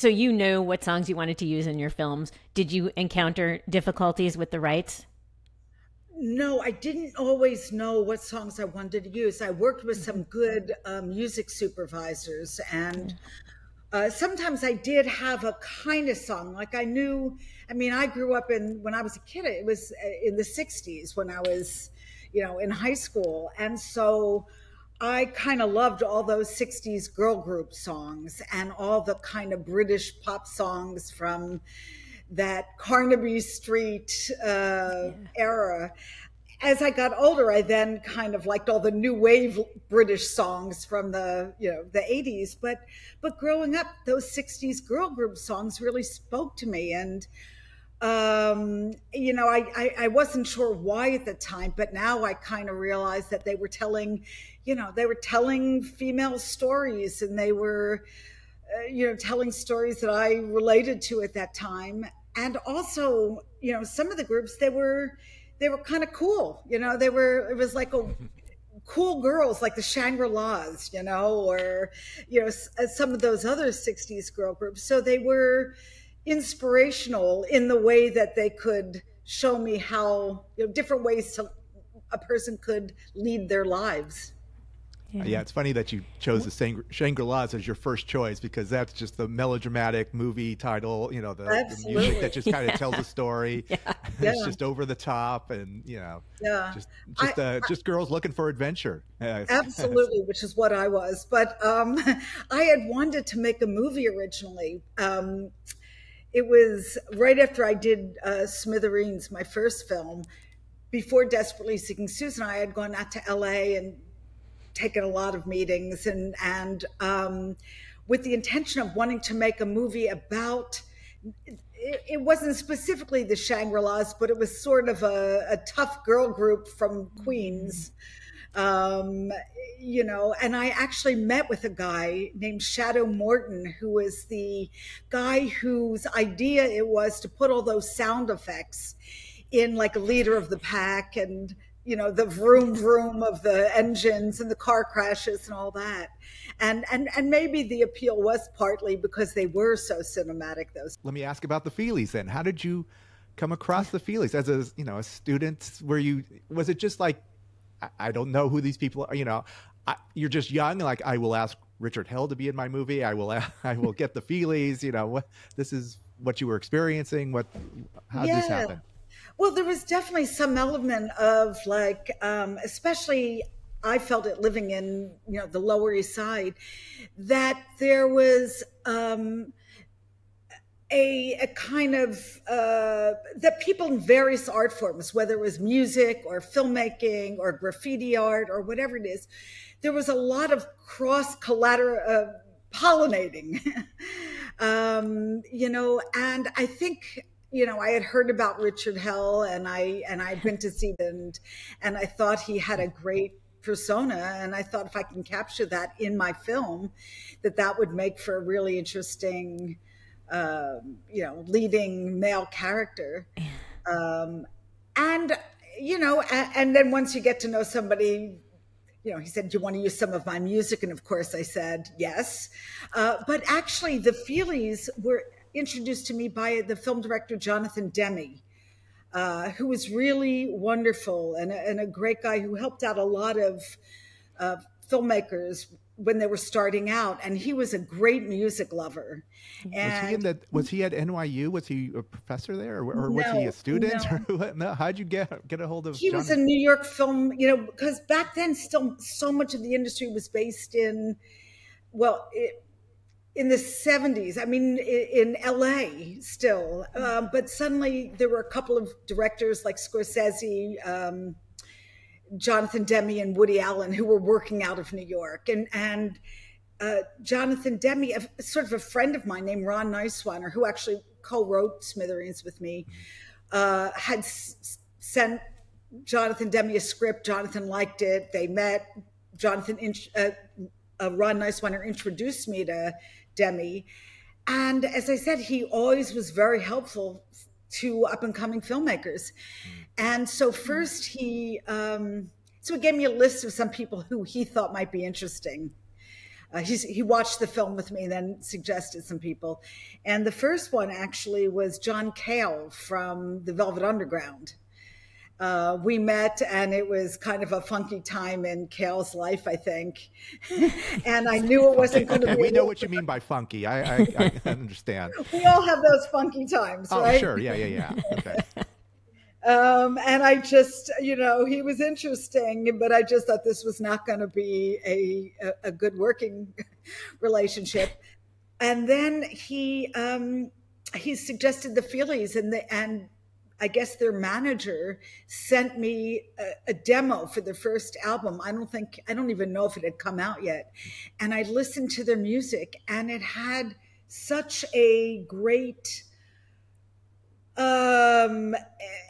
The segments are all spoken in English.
So you know what songs you wanted to use in your films. Did you encounter difficulties with the rights? No, I didn't always know what songs I wanted to use. I worked with some good music supervisors, and sometimes I did have a kind of song. Like I knew, I mean, I grew up in, when I was a kid, it was in the 60s when I was, you know, in high school. And so I kind of loved all those 60s girl group songs and all the kind of British pop songs from that Carnaby Street era. As I got older, I then kind of liked all the new wave British songs from the, you know, the 80s. But growing up, those 60s girl group songs really spoke to me. And, you know, I wasn't sure why at the time, but now I kind of realized that they were telling, you know, they were telling female stories, and they were, you know, telling stories that I related to at that time. And also, you know, some of the groups, they were kind of cool. You know, they were, it was like a cool girls, like the Shangri-Las, you know, or, you know, some of those other 60s girl groups. So they were inspirational in the way that they could show me how, you know, different ways to, a person could lead their lives. Yeah. Yeah, it's funny that you chose the Shangri-Las as your first choice, because that's just the melodramatic movie title, you know, the music that just kind of tells a story. Yeah. It's just over the top, and, you know, just girls looking for adventure. Absolutely, which is what I was. But I had wanted to make a movie originally. It was right after I did Smithereens, my first film. Before Desperately Seeking Susan, I had gone out to L.A. and taken a lot of meetings, and with the intention of wanting to make a movie about, it wasn't specifically the Shangri-Las, but it was sort of a tough girl group from Queens, you know, and I actually met with a guy named Shadow Morton, who was the guy whose idea it was to put all those sound effects in, like a leader of the pack, and you know, the vroom vroom of the engines and the car crashes and all that. And maybe the appeal was partly because they were so cinematic, those. Let me ask about the Feelies then. How did you come across the Feelies as a, you know, a student? Were you, was it just like, I don't know who these people are, you know, you're just young, like, I will ask Richard Hell to be in my movie. I will get the Feelies, you know, this is what you were experiencing. How did this happen? Well, there was definitely some element of like, especially I felt it living in, you know, the Lower East Side, that there was a kind of, that people in various art forms, whether it was music or filmmaking or graffiti art or whatever it is, there was a lot of cross-pollinating, you know, and I think, you know, I had heard about Richard Hell, and I'd been to see him, and I thought he had a great persona, and I thought if I can capture that in my film, that would make for a really interesting, you know, leading male character. And, you know, and then once you get to know somebody, you know, he said, do you want to use some of my music? And of course I said, yes. But actually the Feelies were introduced to me by the film director Jonathan Demme, who was really wonderful and a great guy who helped out a lot of filmmakers when they were starting out. And he was a great music lover. And was he at NYU? Was he a professor there, or was he a student? No. No, how'd you get a hold of? He was a New York film, you know, because back then still so much of the industry was based in, well, in the 70s, I mean, in LA still, but suddenly there were a couple of directors like Scorsese, Jonathan Demme and Woody Allen, who were working out of New York. And Jonathan Demme, sort of a friend of mine named Ron Nicewiner, who actually co-wrote Smithereens with me, had sent Jonathan Demme a script. Jonathan liked it. They met. Ron Nicewiner introduced me to Demme. And as I said, he always was very helpful to up-and-coming filmmakers. And so first he gave me a list of some people who he thought might be interesting. He watched the film with me, then suggested some people. And the first one actually was John Cale from The Velvet Underground. We met, and it was kind of a funky time in Cale's life, I think. And I knew it wasn't going to be. We know what you mean by funky. I understand. We all have those funky times, right? Oh, sure. Yeah. Okay. And I just, you know, he was interesting, but I just thought this was not going to be a good working relationship. And then he suggested the Feelies, and I guess their manager sent me a demo for the first album. I don't even know if it had come out yet. And I listened to their music, and it had such a great,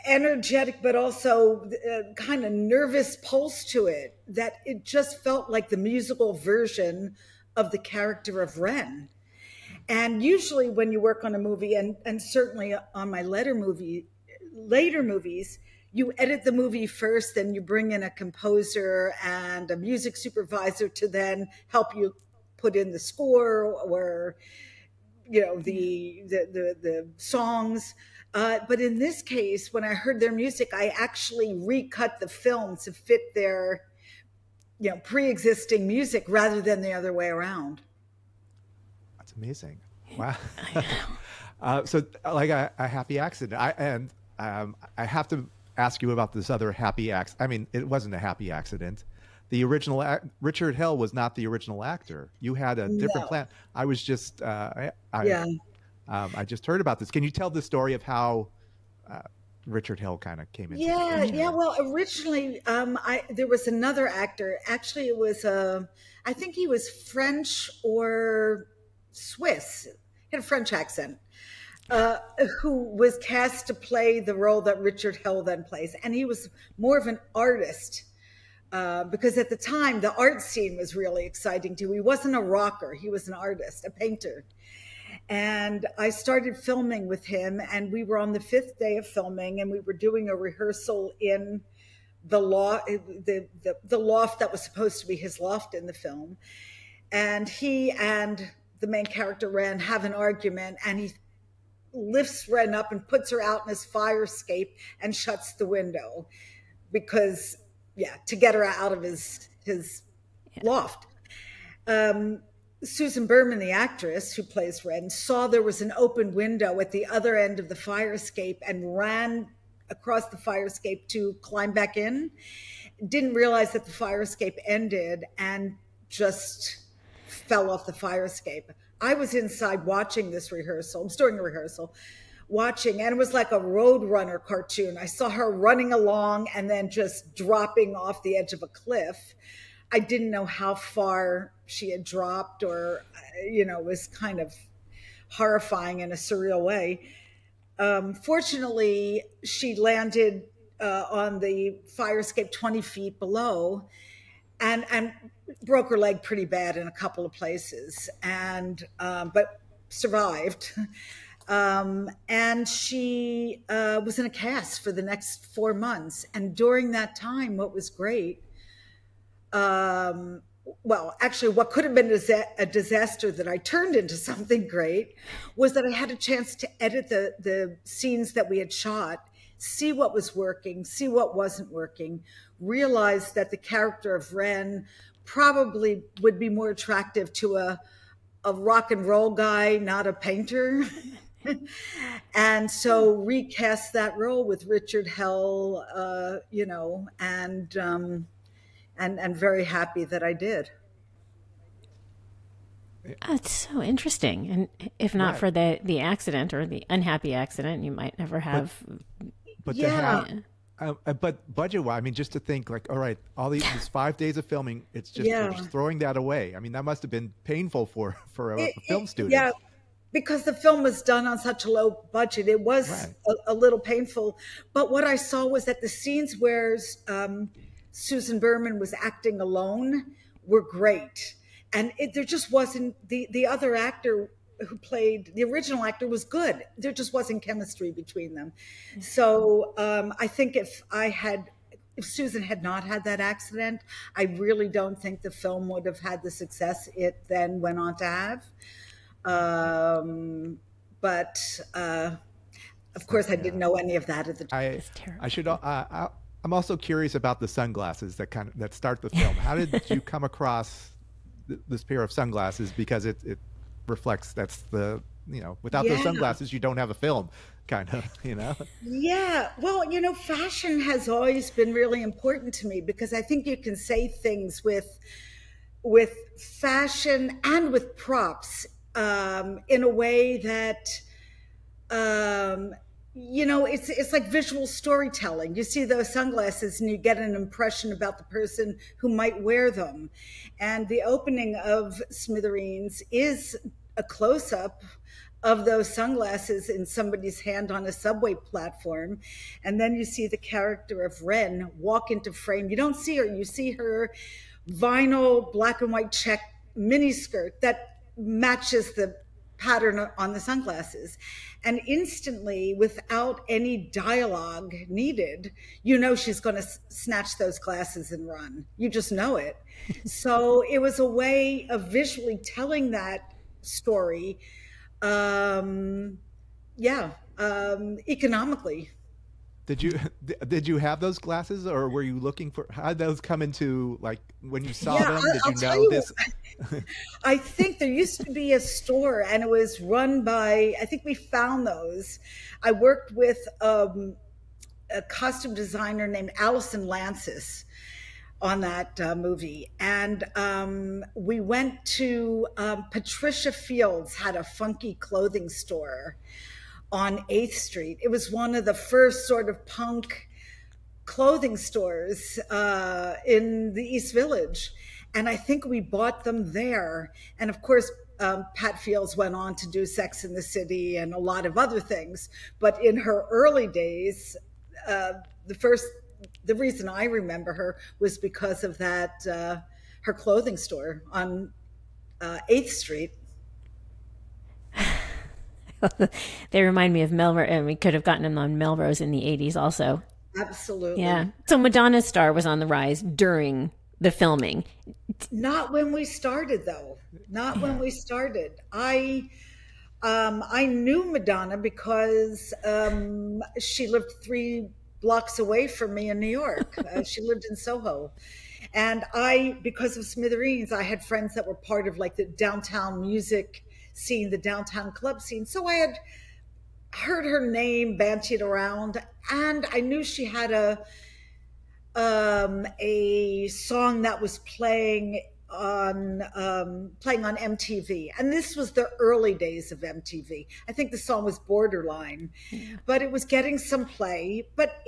energetic, but also kind of nervous pulse to it, that it just felt like the musical version of the character of Wren. And usually when you work on a movie, and certainly on my later movies, you edit the movie first, then you bring in a composer and a music supervisor to then help you put in the score, or you know, the songs. But in this case, when I heard their music, I actually recut the film to fit their, you know, pre-existing music rather than the other way around. That's amazing. Wow. I know. So like a happy accident. I have to ask you about this other happy accident. I mean, it wasn't a happy accident. The original Richard Hell was not the original actor. You had a different plan. I was just, I just heard about this. Can you tell the story of how Richard Hell kind of came in? Yeah. Well, originally, there was another actor. Actually, it was I think he was French or Swiss. He had a French accent. Who was cast to play the role that Richard Hell then plays. And he was more of an artist, because at the time, the art scene was really exciting too. He wasn't a rocker. He was an artist, a painter. And I started filming with him, and we were on the 5th day of filming, and we were doing a rehearsal in the loft that was supposed to be his loft in the film. And he and the main character, Wren, have an argument, and he lifts Wren up and puts her out in his fire escape and shuts the window because, yeah, to get her out of his loft. Susan Berman, the actress who plays Wren, saw there was an open window at the other end of the fire escape and ran across the fire escape to climb back in. Didn't realize that the fire escape ended and just fell off the fire escape. I was inside watching this rehearsal. I'm doing a rehearsal, watching, and it was like a Roadrunner cartoon. I saw her running along and then just dropping off the edge of a cliff. I didn't know how far she had dropped, or, you know, it was kind of horrifying in a surreal way. Fortunately, she landed on the fire escape 20 feet below, and broke her leg pretty bad in a couple of places, and but survived. And she was in a cast for the next 4 months. And during that time, what was great, well, actually, what could have been a disaster that I turned into something great, was that I had a chance to edit the scenes that we had shot, see what was working, see what wasn't working, realize that the character of Wren probably would be more attractive to a rock and roll guy, not a painter. And so recast that role with Richard Hell, you know, and very happy that I did. Oh, it's so interesting. And if not for the accident or the unhappy accident, you might never have. But but budget-wise, I mean, just to think, like, all right, all these 5 days of filming, it's just, we're just throwing that away. I mean, that must have been painful for a film student. Yeah, because the film was done on such a low budget. It was a little painful. But what I saw was that the scenes where Susan Berman was acting alone were great. And there just wasn't, the other actor who played the original actor was good. There just wasn't chemistry between them. So I think if I had if Susan had not had that accident, I really don't think the film would have had the success it then went on to have. Of course, I didn't know any of that at the time. I'm also curious about the sunglasses that that start the film. How did you come across this pair of sunglasses? Because it reflects without those sunglasses, you don't have a film, kind of. Yeah. Well, fashion has always been really important to me because I think you can say things with fashion and with props in a way that. It's like visual storytelling. You see those sunglasses and you get an impression about the person who might wear them. And the opening of Smithereens is a close-up of those sunglasses in somebody's hand on a subway platform. And then you see the character of Wren walk into frame. You don't see her. You see her vinyl black and white check miniskirt that matches the pattern on the sunglasses, and instantly, without any dialogue needed, she's going to snatch those glasses and run. You just know it. So it was a way of visually telling that story, economically. Did you have those glasses, or were you looking for? How did those come into, like, when you saw them? Did you know this? I think there used to be a store, and it was run by. I think we found those. I worked with a costume designer named Allison Lancis on that movie, and we went to Patricia Fields had a funky clothing store on 8th Street. It was one of the first sort of punk clothing stores in the East Village. And I think we bought them there. And of course, Pat Fields went on to do Sex and the City and a lot of other things. But in her early days, the reason I remember her was because of that, her clothing store on 8th Street. They remind me of Melrose, and we could have gotten them on Melrose in the 80s also. Absolutely. Yeah. So Madonna's star was on the rise during the filming. Not when we started, though. Not when we started. I knew Madonna because she lived 3 blocks away from me in New York. She lived in Soho. And because of Smithereens, I had friends that were part of, like, the downtown music scene, the downtown club scene. So I had heard her name bantied around, and I knew she had a song that was playing on MTV. And this was the early days of MTV. I think the song was Borderline, but it was getting some play, but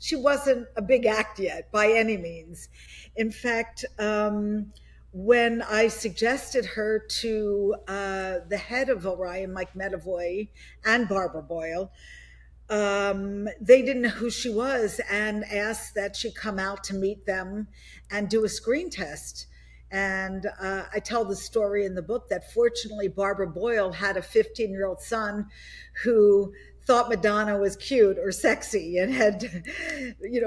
she wasn't a big act yet by any means. In fact, when I suggested her to the head of Orion, Mike Medavoy, and Barbara Boyle, they didn't know who she was and asked that she come out to meet them and do a screen test. And I tell the story in the book that fortunately Barbara Boyle had a 15-year-old son who thought Madonna was cute or sexy and had,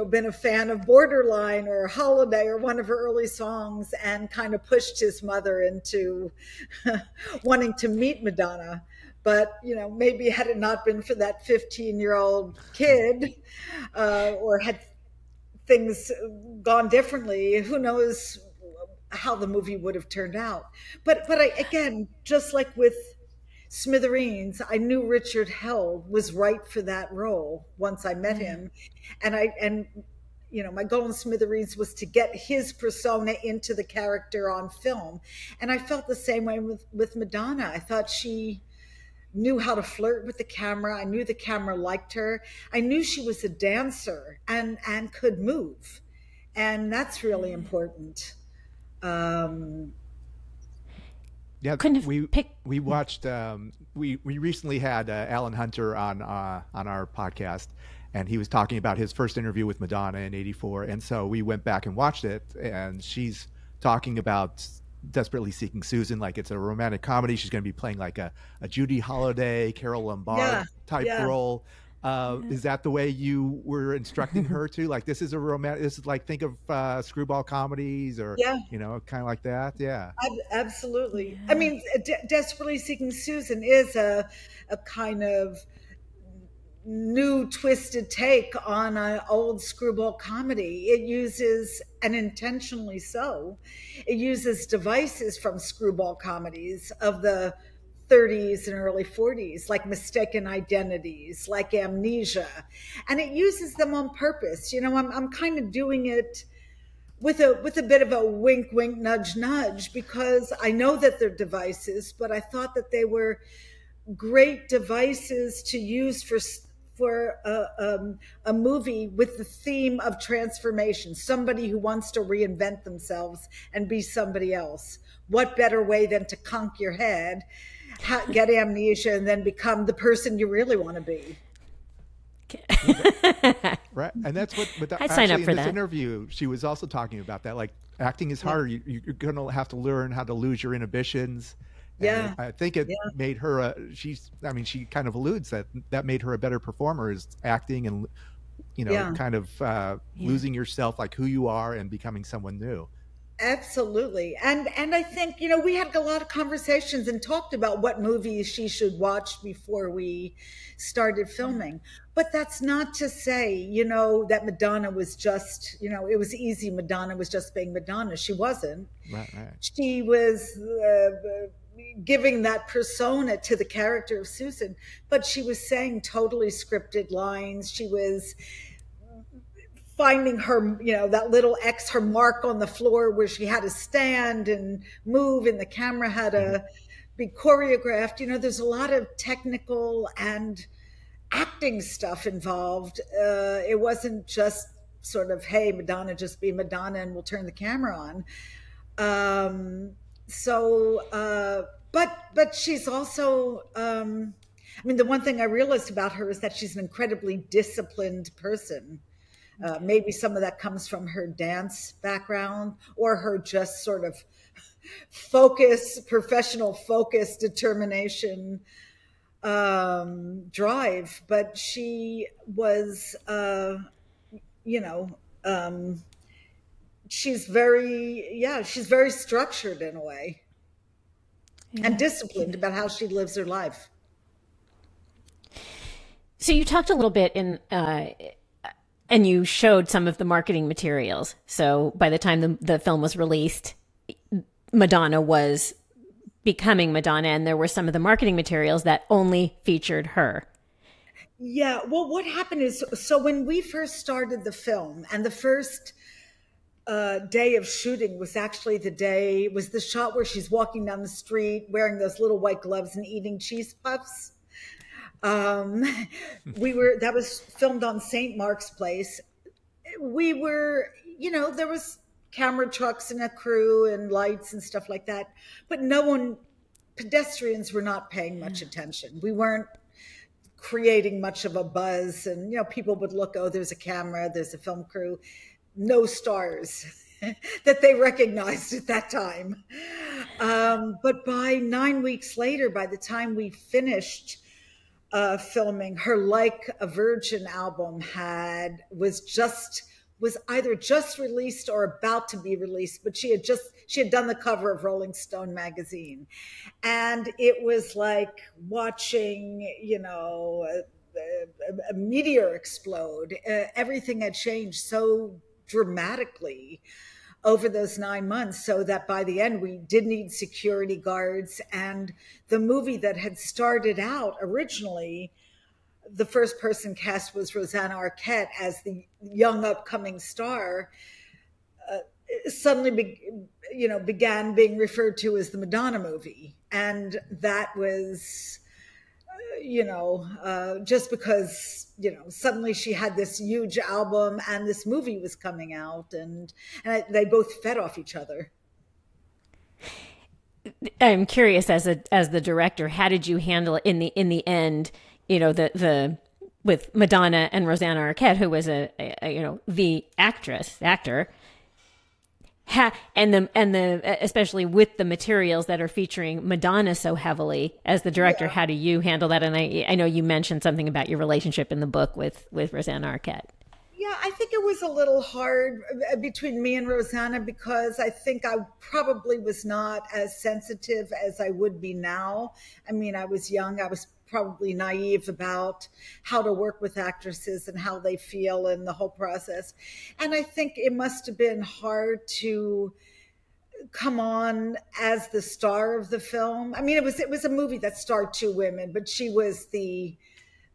been a fan of Borderline or Holiday or one of her early songs, and kind of pushed his mother into wanting to meet Madonna. But, maybe had it not been for that 15-year-old kid or had things gone differently, who knows how the movie would have turned out. But again, just like with Smithereens, I knew Richard Hell was right for that role once I met him. And my goal in Smithereens was to get his persona into the character on film. And I felt the same way with Madonna. I thought she knew how to flirt with the camera. I knew the camera liked her. I knew she was a dancer and could move. And that's really important. Yeah, we watched. We recently had Alan Hunter on our podcast, and he was talking about his first interview with Madonna in '84. And so we went back and watched it, and she's talking about Desperately Seeking Susan, like it's a romantic comedy. She's going to be playing like a Judy Holliday, Carol Lombard type role. Is that the way you were instructing her to? Like, this is a romantic, this is like, think of screwball comedies or, you know, kind of like that. Yeah. Absolutely. Yeah. I mean, Desperately Seeking Susan is a kind of new twisted take on an old screwball comedy. It uses, and intentionally so, it uses devices from screwball comedies of the 30s and early 40s, like mistaken identities, like amnesia, and it uses them on purpose. You know, I'm kind of doing it with a bit of a wink, wink, nudge, nudge, because I know that they're devices, but I thought that they were great devices to use for a movie with the theme of transformation, somebody who wants to reinvent themselves and be somebody else. What better way than to conk your head, get amnesia, and then become the person you really want to be? Right, and that's what. I'd sign up for that. In this interview, she was also talking about that. Like, acting is hard. You're going to have to learn how to lose your inhibitions. Yeah, and I think it made her. I mean, she kind of alludes that made her a better performer, is acting and, you know, kind of losing yourself, like who you are, and becoming someone new. Absolutely. And I think, you know, we had a lot of conversations and talked about what movies she should watch before we started filming. But that's not to say, you know, that Madonna was just, you know, it was easy. Madonna was just being Madonna. She wasn't. Right, right. She was giving that persona to the character of Susan, but she was saying totally scripted lines. She was finding her, you know, that little X, her mark on the floor where she had to stand and move and the camera had to be choreographed. You know, there's a lot of technical and acting stuff involved. It wasn't just sort of, hey, Madonna, just be Madonna and we'll turn the camera on. But she's also, I mean, the one thing I realized about her is that she's an incredibly disciplined person. Maybe some of that comes from her dance background or her just sort of focus, professional focus, determination, drive. But she was, you know, she's very structured in a way and disciplined about how she lives her life. So you talked a little bit in, and you showed some of the marketing materials. So by the time the film was released, Madonna was becoming Madonna, and there were some of the marketing materials that only featured her. Yeah, well, what happened is, so when we first started the film, and the first day of shooting was actually was the shot where she's walking down the street wearing those little white gloves and eating cheese puffs. That was filmed on St. Mark's Place. We were, you know, there was camera trucks and a crew and lights and stuff like that, but pedestrians were not paying much attention. We weren't creating much of a buzz, and, you know, people would look, oh, there's a camera, there's a film crew, no stars that they recognized at that time. But by 9 weeks later, by the time we finished filming, her Like a Virgin album was either just released or about to be released, but she had done the cover of Rolling Stone magazine, and it was like watching, you know, a meteor explode. Everything had changed so dramatically over those 9 months, so that by the end we did need security guards, and the movie that had started out originally, the first person cast was Rosanna Arquette as the young upcoming star, suddenly began being referred to as the Madonna movie. And that was, you know, just because, you know, suddenly she had this huge album and this movie was coming out, and they both fed off each other. I'm curious, as the director, how did you handle it in the end, you know, with Madonna and Rosanna Arquette, who was a you know, the actor, And especially with the materials that are featuring Madonna so heavily as the director, yeah. How do you handle that? And I know you mentioned something about your relationship in the book with Rosanna Arquette. Yeah, I think it was a little hard between me and Rosanna because I think I probably was not as sensitive as I would be now. I mean, I was young. I was probably naive about how to work with actresses and how they feel and the whole process. And I think it must have been hard to come on as the star of the film. I mean, it was a movie that starred two women, but she was the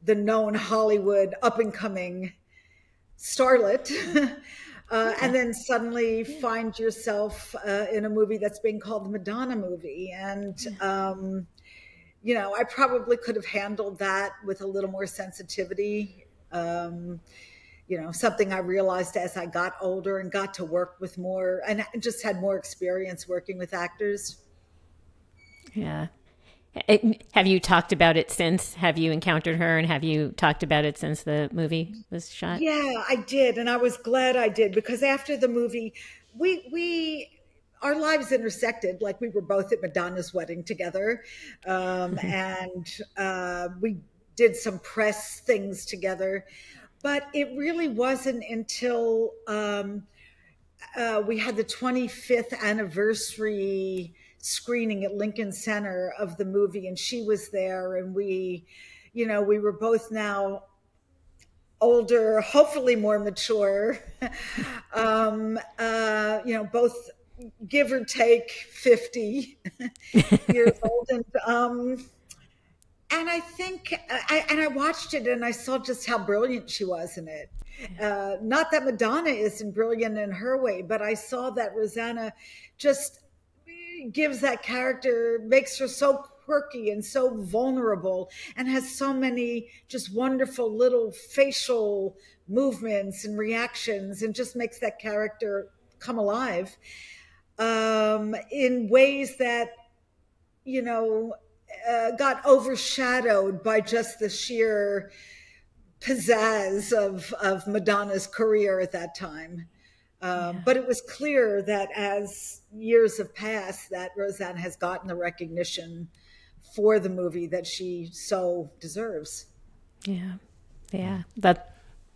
known Hollywood up-and-coming starlet. And then suddenly find yourself in a movie that's being called the Madonna movie. And, you know, I probably could have handled that with a little more sensitivity. You know, something I realized as I got older and got to work with more and just had more experience working with actors. Yeah. Have you talked about it since? Have you encountered her and have you talked about it since the movie was shot? Yeah, I did. And I was glad I did because after the movie, our lives intersected, like we were both at Madonna's wedding together. And we did some press things together, but it really wasn't until we had the 25th anniversary screening at Lincoln Center of the movie. And she was there and we, you know, we were both now older, hopefully more mature, you know, both, give or take 50 years old. And I think, I watched it and I saw just how brilliant she was in it. Not that Madonna isn't brilliant in her way, but I saw that Rosanna just gives that character, makes her so quirky and so vulnerable and has so many just wonderful little facial movements and reactions and just makes that character come alive. In ways that, you know, got overshadowed by just the sheer pizzazz of Madonna's career at that time. Yeah. But it was clear that as years have passed, that Rosanna has gotten the recognition for the movie that she so deserves. Yeah. Yeah.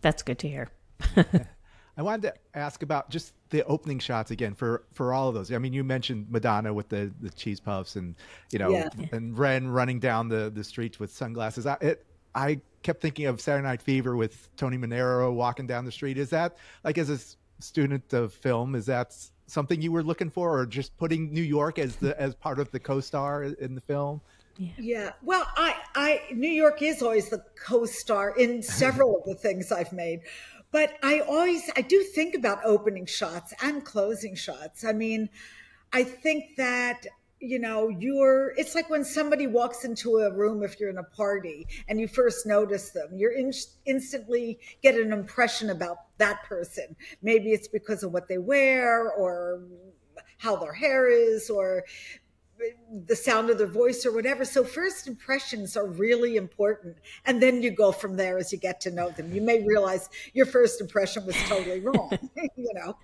That's good to hear. I wanted to ask about just the opening shots again for all of those. I mean, you mentioned Madonna with the cheese puffs and, you know, yeah. And Ren running down the streets with sunglasses. I kept thinking of Saturday Night Fever with Tony Manero walking down the street. Is that, like, as a student of film, is that something you were looking for, or just putting New York as part of the co-star in the film? Yeah. Yeah. Well, I New York is always the co-star in several of the things I've made. But I do think about opening shots and closing shots. I mean, I think that, you know, it's like when somebody walks into a room, if you're in a party and you first notice them, you're instantly get an impression about that person. Maybe it's because of what they wear or how their hair is or the sound of their voice or whatever. So first impressions are really important. And then you go from there as you get to know them. You may realize your first impression was totally wrong, you know,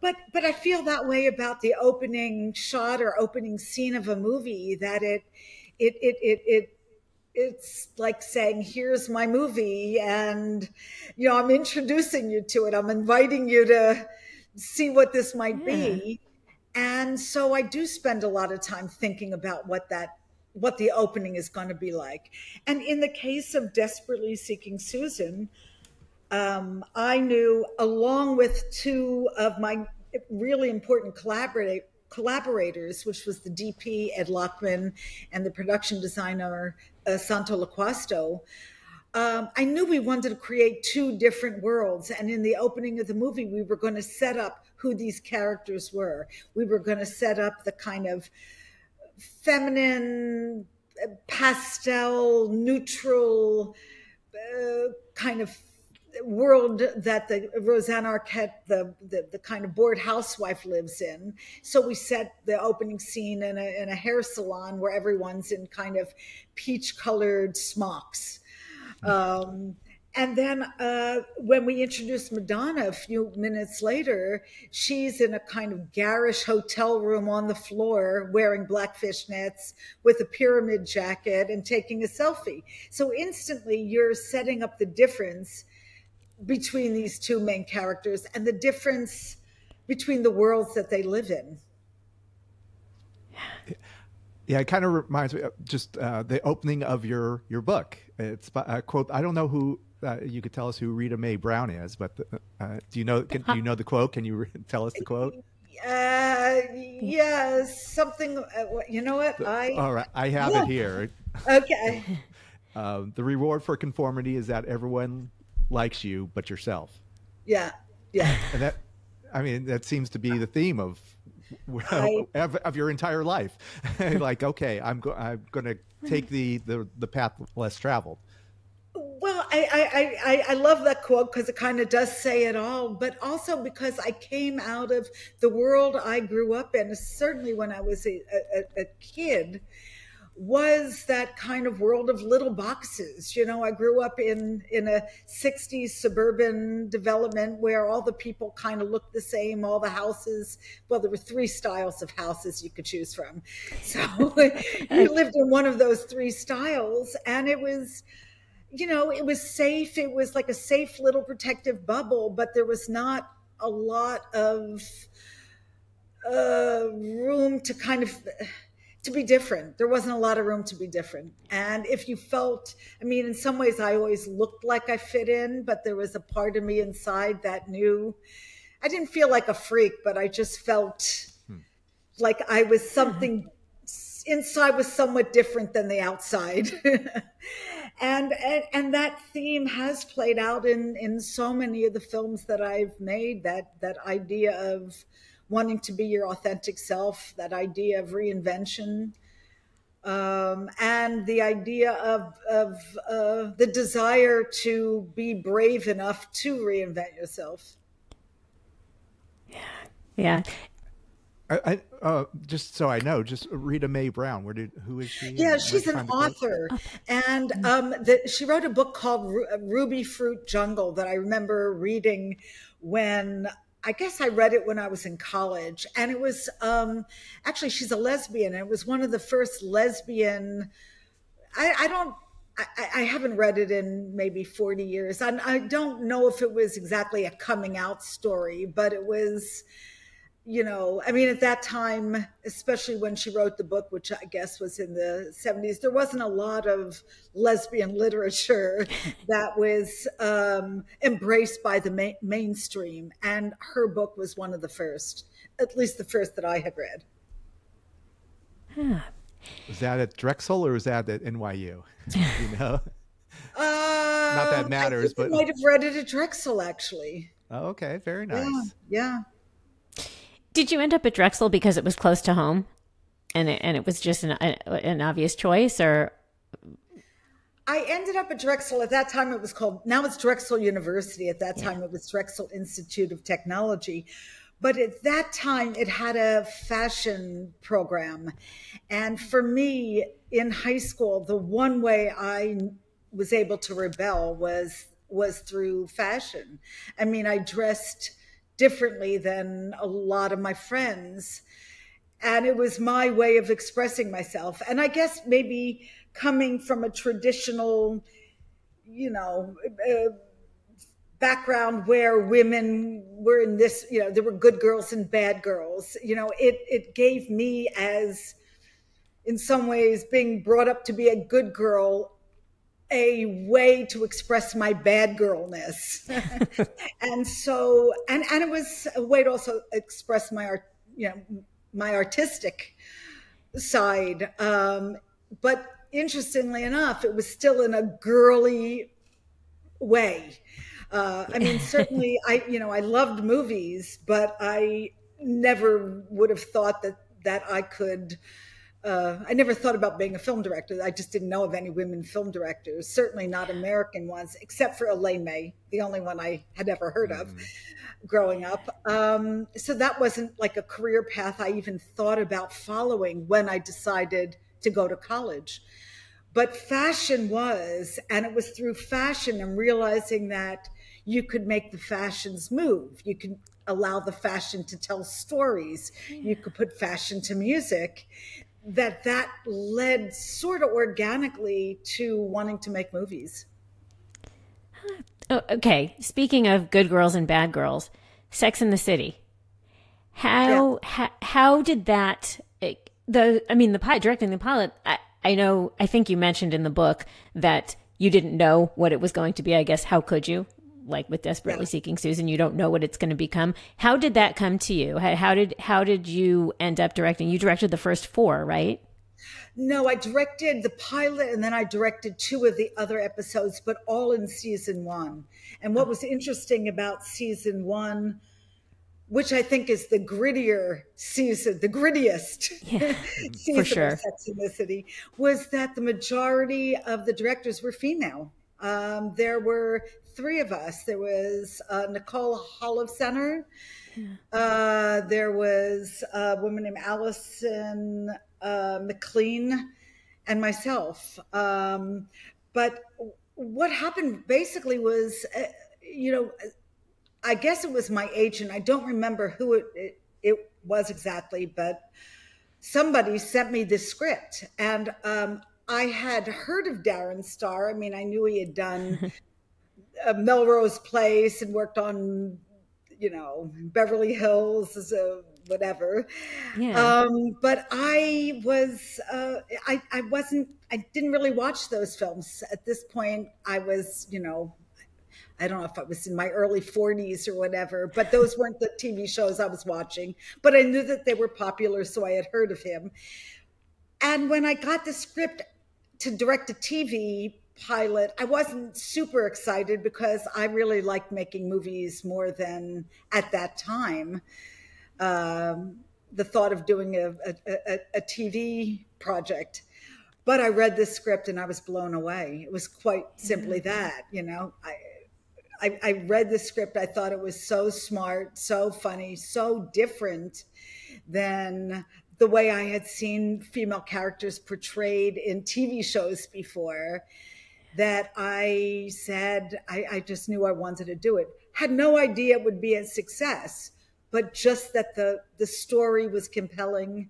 but I feel that way about the opening shot or opening scene of a movie, that it's like saying, here's my movie. And, you know, I'm introducing you to it. I'm inviting you to see what this might be. And so I do spend a lot of time thinking about what the opening is going to be like. And in the case of Desperately Seeking Susan, I knew, along with two of my really important collaborators, which was the DP, Ed Lockman, and the production designer, Santo Loquasto, I knew we wanted to create two different worlds. And in the opening of the movie, we were going to set up who these characters were. We were going to set up the kind of feminine, pastel, neutral kind of world that the Rosanna Arquette, the kind of bored housewife, lives in. So we set the opening scene in a hair salon where everyone's in kind of peach-colored smocks. And then when we introduced Madonna a few minutes later, she's in a kind of garish hotel room on the floor wearing black fishnets with a pyramid jacket and taking a selfie. So instantly you're setting up the difference between these two main characters and the difference between the worlds that they live in. Yeah, it kind of reminds me of just the opening of your book. It's a quote. I don't know who you could tell us who Rita Mae Brown is, but do you know? Do you know the quote? Can you tell us the quote? Yeah, something. You know what? All right, I have it here. Okay. The reward for conformity is that everyone likes you but yourself. Yeah, yeah. And that, I mean, that seems to be the theme of your entire life. Like, okay, I'm going to take the path less traveled. Well, I love that quote because it kind of does say it all, but also because I came out of the world I grew up in, certainly when I was a kid, was that kind of world of little boxes. You know, I grew up in a 60s suburban development where all the people kind of looked the same, all the houses. Well, there were 3 styles of houses you could choose from. So you lived in one of those 3 styles, and it was, you know, it was safe. It was like a safe little protective bubble, but there was not a lot of room to kind of... to be different. There wasn't a lot of room to be different. And if you felt, I mean, in some ways I always looked like I fit in, but there was a part of me inside that knew, I didn't feel like a freak, but I just felt like I was something, inside was somewhat different than the outside. and that theme has played out in so many of the films that I've made, that idea of wanting to be your authentic self, that idea of reinvention, and the idea of the desire to be brave enough to reinvent yourself. Yeah. I just so I know, just Rita Mae Brown. Who is she? Yeah, she's an author, and she wrote a book called Ruby Fruit Jungle that I remember reading when. I guess I read it when I was in college, and it was actually, she's a lesbian, and it was one of the first lesbian. I haven't read it in maybe 40 years. I don't know if it was exactly a coming out story, but it was, you know, I mean, at that time, especially when she wrote the book, which I guess was in the 70s, there wasn't a lot of lesbian literature that was embraced by the mainstream. And her book was one of the first, at least the first that I had read. Huh. Was that at Drexel or was that at NYU? You know? Not that matters, but I might have read it at Drexel, actually. Oh, okay. Very nice. Yeah. Did you end up at Drexel because it was close to home, and it was just an obvious choice, or? I ended up at Drexel. At that time, it was called, now it's Drexel University. At that time, it was Drexel Institute of Technology. But at that time, it had a fashion program. And for me, in high school, the one way I was able to rebel was through fashion. I mean, I dressed differently than a lot of my friends. And it was my way of expressing myself. And I guess maybe coming from a traditional, you know, background where women were in this, you know, there were good girls and bad girls, you know, it gave me, as in some ways being brought up to be a good girl, a way to express my bad girlness. And so, and it was a way to also express my art, you know, my artistic side. But interestingly enough, it was still in a girly way. I mean, certainly you know, I loved movies, but I never would have thought that I could, I never thought about being a film director. I just didn't know of any women film directors, certainly not American ones, except for Elaine May, the only one I had ever heard of growing up. So that wasn't like a career path I even thought about following when I decided to go to college. But fashion was, and it was through fashion and realizing that you could make the fashions move. You could allow the fashion to tell stories. Yeah. You could put fashion to music. That led sort of organically to wanting to make movies. Oh, okay. Speaking of good girls and bad girls, Sex and the City. How did that, directing the pilot, I know, I think you mentioned in the book that you didn't know what it was going to be. I guess, how could you? Like with Desperately Seeking Susan, you don't know what it's going to become. How did that come to you? How did you end up directing? You directed the first four, right? No, I directed the pilot and then I directed two of the other episodes, but all in season one. And what was interesting about season one, which I think is the grittier season, the grittiest season for sure. of Sex and the City, was that the majority of the directors were female. There were three of us. There was Nicole Holofcener. There was a woman named Allison McLean and myself. But what happened basically was, I guess it was my agent. I don't remember who it was exactly, but somebody sent me this script. And I had heard of Darren Star. I mean, I knew he had done Melrose Place and worked on, Beverly Hills as a whatever. Yeah. But I didn't really watch those films. At this point, I was, I don't know if I was in my early 40s or whatever, but those weren't the TV shows I was watching. But I knew that they were popular, so I had heard of him. And when I got the script to direct a TV pilot, I wasn't super excited because I really liked making movies more than at that time. The thought of doing a TV project. But I read this script and I was blown away. It was quite simply that, I read the script. I thought it was so smart, so funny, so different than the way I had seen female characters portrayed in TV shows before that I said, I just knew I wanted to do it. Had no idea it would be a success, but just that the story was compelling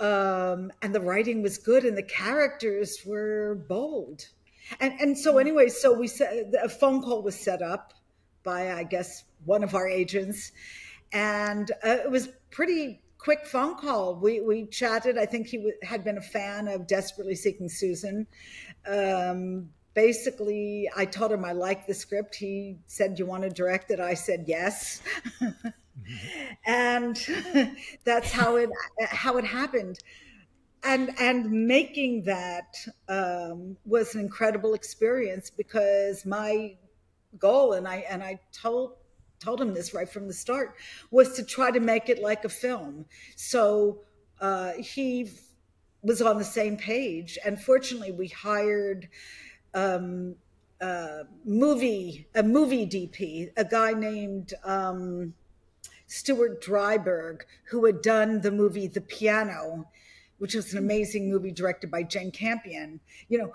and the writing was good and the characters were bold. And so anyway, so we said a phone call was set up by, I guess, one of our agents, and it was pretty quick phone call. We chatted. I think he had been a fan of Desperately Seeking Susan. Basically, I told him I liked the script. He said, "You want to direct it?" I said, "Yes." And that's how it happened. And making that was an incredible experience because my goal, and I told him this right from the start, was to try to make it like a film. So he was on the same page. And fortunately, we hired a movie DP, a guy named Stuart Dryberg, who had done the movie The Piano, which was an amazing movie directed by Jane Campion,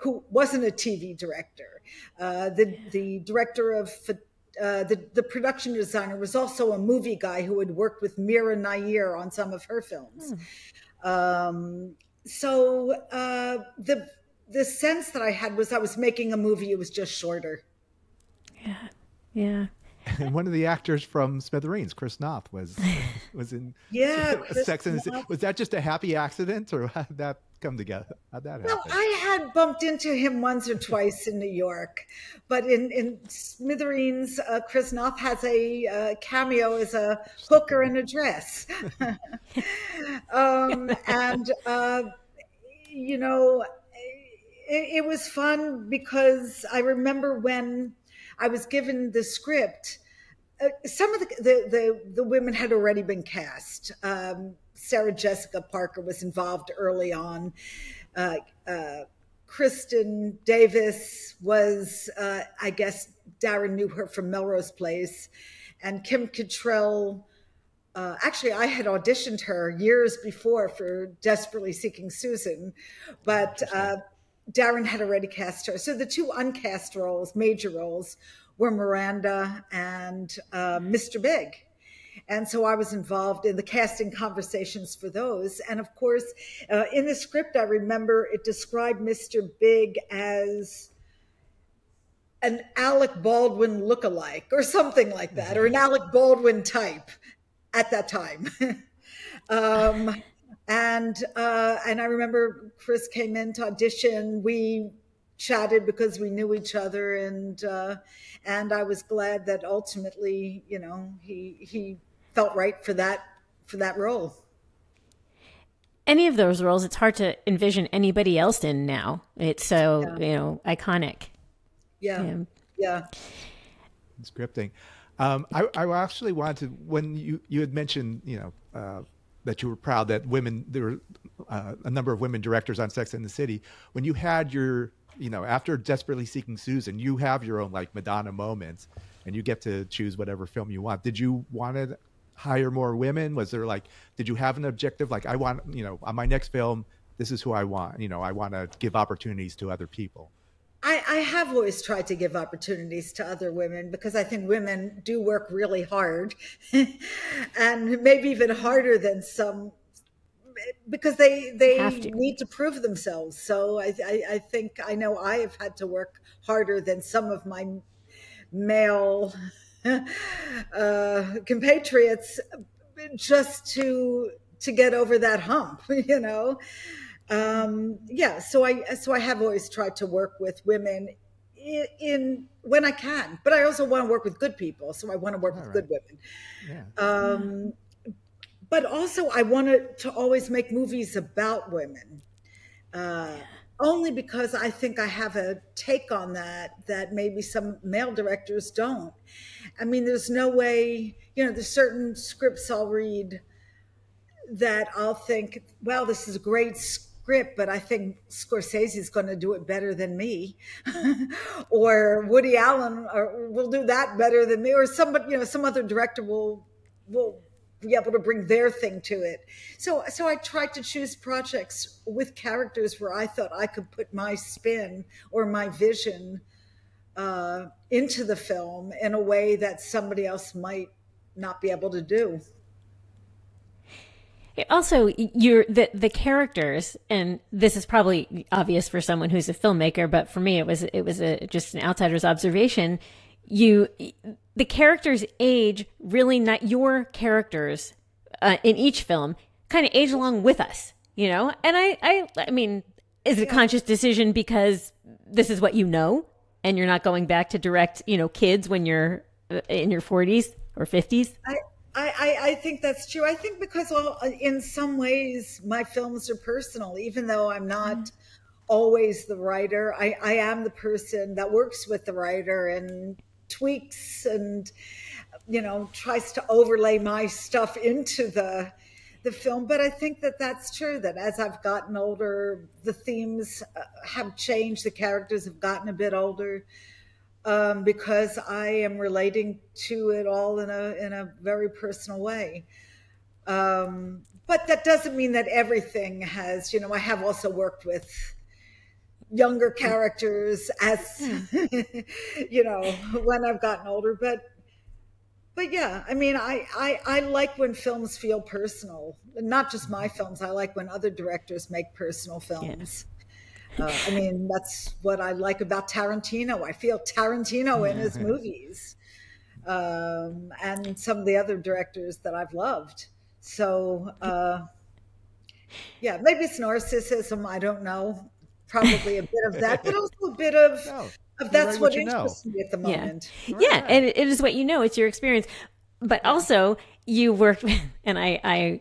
who wasn't a TV director. The director of the production designer was also a movie guy who had worked with Mira Nair on some of her films. So the sense that I had was I was making a movie. It was just shorter. Yeah. And one of the actors from Smithereens, Chris Noth, was in Sex and the City. Was that just a happy accident, or how did that come together? How'd that happen? Well, I had bumped into him once or twice in New York, but in Smithereens, Chris Noth has a cameo as a hooker in a dress. It was fun because I remember when I was given the script. Some of the women had already been cast. Sarah Jessica Parker was involved early on. Kristen Davis was, I guess, Darren knew her from Melrose Place. And Kim Cattrall, actually, I had auditioned her years before for Desperately Seeking Susan, but Darren had already cast her. So the two uncast roles, major roles, were Miranda and Mr. Big. And so I was involved in the casting conversations for those. And of course, in the script, I remember it described Mr. Big as an Alec Baldwin lookalike or something like that, or an Alec Baldwin type at that time. And I remember Chris came in to audition. We chatted because we knew each other, and I was glad that ultimately, you know, he felt right for that role. Any of those roles, it's hard to envision anybody else in now. It's so, yeah, you know, iconic. Yeah, yeah, yeah. Scripting. I actually wanted, when you had mentioned, you know, that you were proud that women, there were a number of women directors on Sex and the City. When you had your, you know, after Desperately Seeking Susan, you have your own like Madonna moments, and you get to choose whatever film you want. Did you want to hire more women? Was there like, did you have an objective? Like, I want, you know, on my next film, this is who I want. You know, I want to give opportunities to other people. I have always tried to give opportunities to other women because I think women do work really hard and maybe even harder than some, because they need to prove themselves. So I think, I know I have had to work harder than some of my male compatriots just to get over that hump, you know? Yeah, so I have always tried to work with women in when I can, but I also want to work with good people. So I want to work with good women. Yeah. But also I wanted to always make movies about women, only because I think I have a take on that maybe some male directors don't. I mean, there's no way, you know, there's certain scripts I'll read that I'll think, well, this is a great script, but I think Scorsese is going to do it better than me, or Woody Allen will do that better than me, or somebody, you know, some other director will be able to bring their thing to it. So I tried to choose projects with characters where I thought I could put my spin or my vision into the film in a way that somebody else might not be able to do. Also, the characters, and this is probably obvious for someone who's a filmmaker, but for me, it was just an outsider's observation. The characters age really not your characters in each film kind of age along with us, you know. And I mean, is it a conscious decision because this is what you know, and you're not going back to direct, you know, kids when you're in your 40s or 50s? I think that's true. I think because in some ways my films are personal, even though I'm not always the writer. I am the person that works with the writer and tweaks and, you know, tries to overlay my stuff into the film. But I think that that's true, that as I've gotten older, the themes have changed. The characters have gotten a bit older. Because I am relating to it all in a very personal way. But that doesn't mean that everything has, you know, I have also worked with younger characters as, you know, when I've gotten older, but yeah, I mean, I like when films feel personal, not just my films. I like when other directors make personal films. Yeah. I mean, that's what I like about Tarantino. I feel Tarantino in his movies, and some of the other directors that I've loved. So, yeah, maybe it's narcissism. I don't know. Probably a bit of that, but also a bit of, that's what interests me at the moment. Yeah, yeah, and it is what you know. It's your experience. But also, you worked with, and I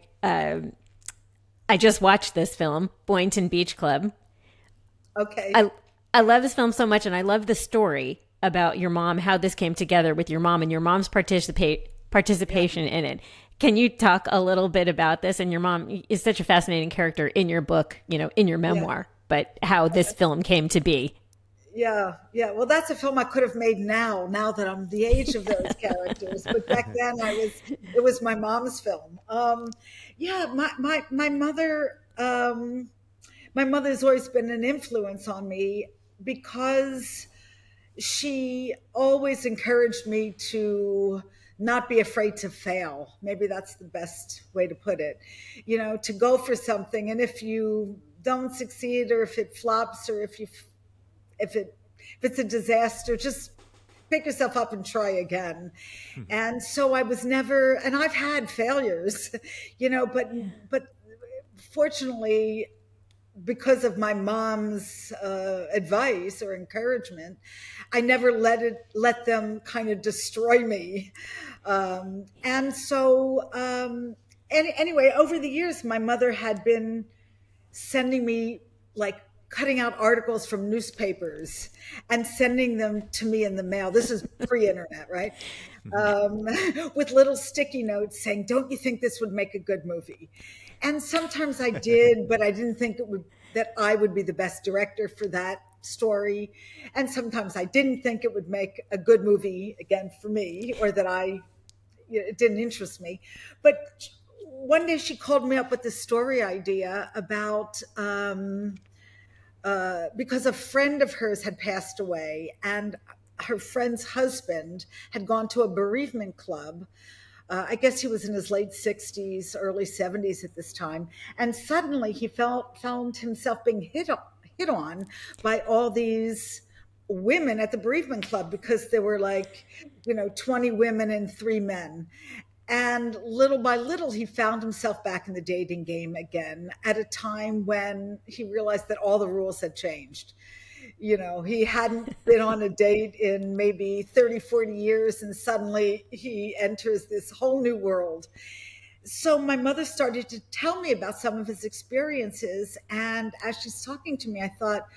just watched this film, Boynton Beach Club. Okay. I love this film so much, and I love the story about your mom, how this came together with your mom and your mom's participation in it. Can you talk a little bit about this? And your mom is such a fascinating character in your book, you know, in your memoir, but how this film came to be. Yeah, yeah. Well, that's a film I could have made now that I'm the age of those characters. But back then, it was my mom's film. Yeah, my mother. my mother's always been an influence on me because she always encouraged me to not be afraid to fail. Maybe that's the best way to put it, you know, to go for something. And if you don't succeed, or if it flops, or if it's a disaster, just pick yourself up and try again. And so I was never, and I've had failures, you know, but fortunately, because of my mom's advice or encouragement, I never let them kind of destroy me. Anyway, over the years, my mother had been sending me, like, cutting out articles from newspapers and sending them to me in the mail. This is pre-internet, right? With little sticky notes saying, "Don't you think this would make a good movie?" And sometimes I did, but I didn't think that I would be the best director for that story. And sometimes I didn't think it would make a good movie, again, for me, or that it didn't interest me. But one day she called me up with this story idea about, because a friend of hers had passed away and her friend's husband had gone to a bereavement club. I guess he was in his late 60s, early 70s at this time. And suddenly he found himself being hit on by all these women at the bereavement club, because there were, like, you know, 20 women and 3 men. And little by little, he found himself back in the dating game again, at a time when he realized that all the rules had changed. You know, he hadn't been on a date in maybe 30, 40 years, and suddenly he enters this whole new world. So my mother started to tell me about some of his experiences. And as she's talking to me, I thought,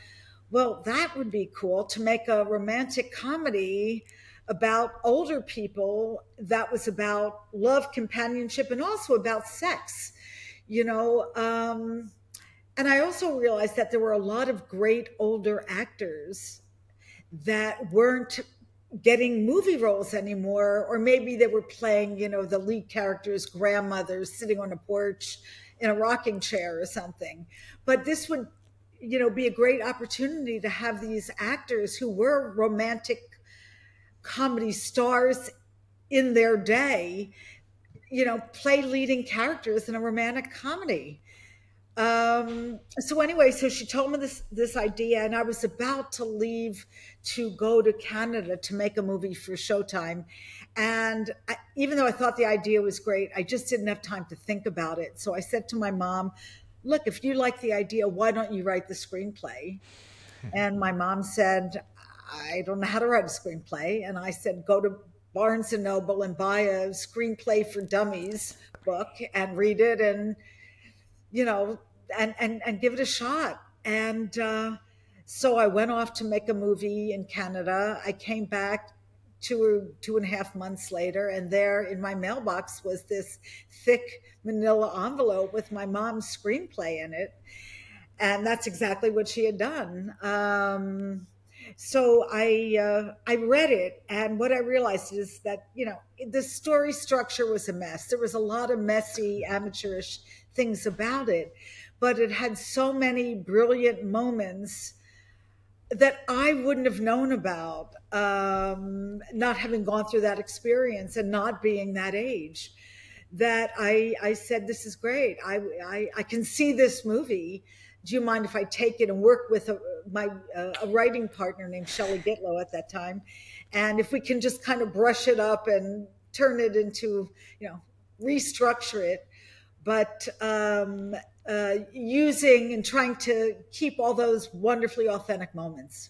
well, that would be cool, to make a romantic comedy about older people that was about love, companionship, and also about sex, you know. And I also realized that there were a lot of great older actors that weren't getting movie roles anymore, or maybe they were playing, you know, the lead character's grandmothers sitting on a porch in a rocking chair or something. But this would, you know, be a great opportunity to have these actors who were romantic comedy stars in their day, you know, play leading characters in a romantic comedy. So anyway, so she told me this idea, and I was about to leave to go to Canada to make a movie for Showtime. And even though I thought the idea was great, I just didn't have time to think about it. So I said to my mom, "Look, if you like the idea, why don't you write the screenplay?" And my mom said, "I don't know how to write a screenplay." And I said, "Go to Barnes & Noble and buy a Screenplay for Dummies book and read it, and, you know, and give it a shot." And so I went off to make a movie in Canada. I came back two and a half months later, and there in my mailbox was this thick manila envelope with my mom's screenplay in it. And that's exactly what she had done. So I read it, and what I realized is that, you know, the story structure was a mess. There was a lot of messy, amateurish things about it, but it had so many brilliant moments that I wouldn't have known about, not having gone through that experience and not being that age, that I said, "This is great. I can see this movie. Do you mind if I take it and work with a writing partner named Shelley Gitlow at that time? And if we can just kind of brush it up and turn it into, you know, restructure it, but using and trying to keep all those wonderfully authentic moments."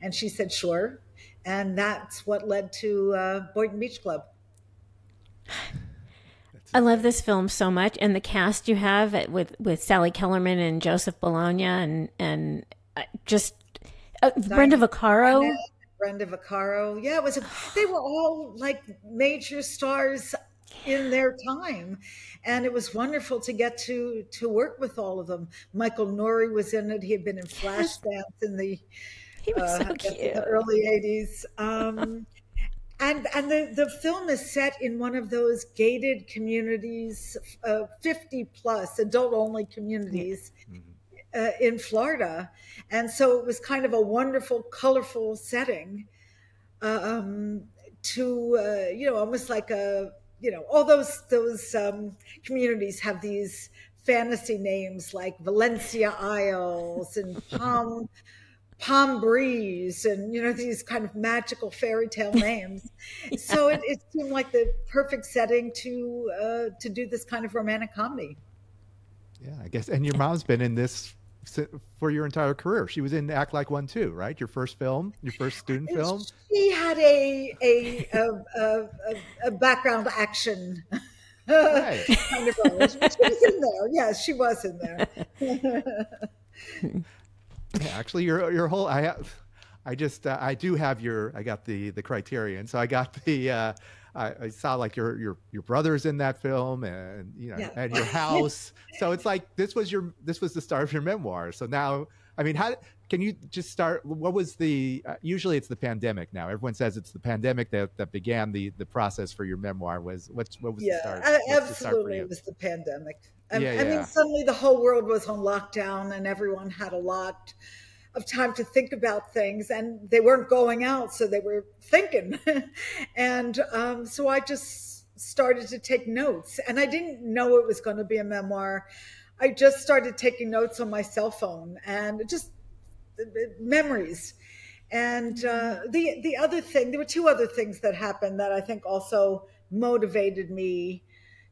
And she said, "Sure." And that's what led to Boynton Beach Club. I love this film so much, and the cast you have with Sally Kellerman and Joseph Bologna, and just Brenda Vaccaro. Brenda Vaccaro, yeah, they were all, like, major stars in their time, and it was wonderful to get to work with all of them. Michael Nouri was in it; he had been in Flashdance in the early '80s. And the film is set in one of those gated communities, 50-plus, adult-only communities, in Florida. And so it was kind of a wonderful, colorful setting to, you know, almost like a, you know, all those communities have these fantasy names like Valencia Isles and Palm Breeze and, you know, these kind of magical fairy tale names. Yeah. So it seemed like the perfect setting to do this kind of romantic comedy. Yeah, I guess. And your mom's been in this for your entire career. She was in Act Like One Too, right? Your first film, your first student film. She had a background action. Right. Kind of role. She was in there. Yes, she was in there. Yeah, actually, your whole I do have your I got the Criterion, so I got the I saw like your brother's in that film, and you know, yeah, and your house. So it's like this was the start of your memoir. So now, I mean, how can you just start? What was the usually it's the pandemic now. Everyone says it's the pandemic that began the process for your memoir. What was the start? Yeah, absolutely, it was the pandemic. I mean, suddenly the whole world was on lockdown and everyone had a lot of time to think about things, and they weren't going out, so they were thinking. And so I just started to take notes, and I didn't know it was going to be a memoir. I just started taking notes on my cell phone and just memories. And the other thing, there were two other things that happened that I think also motivated me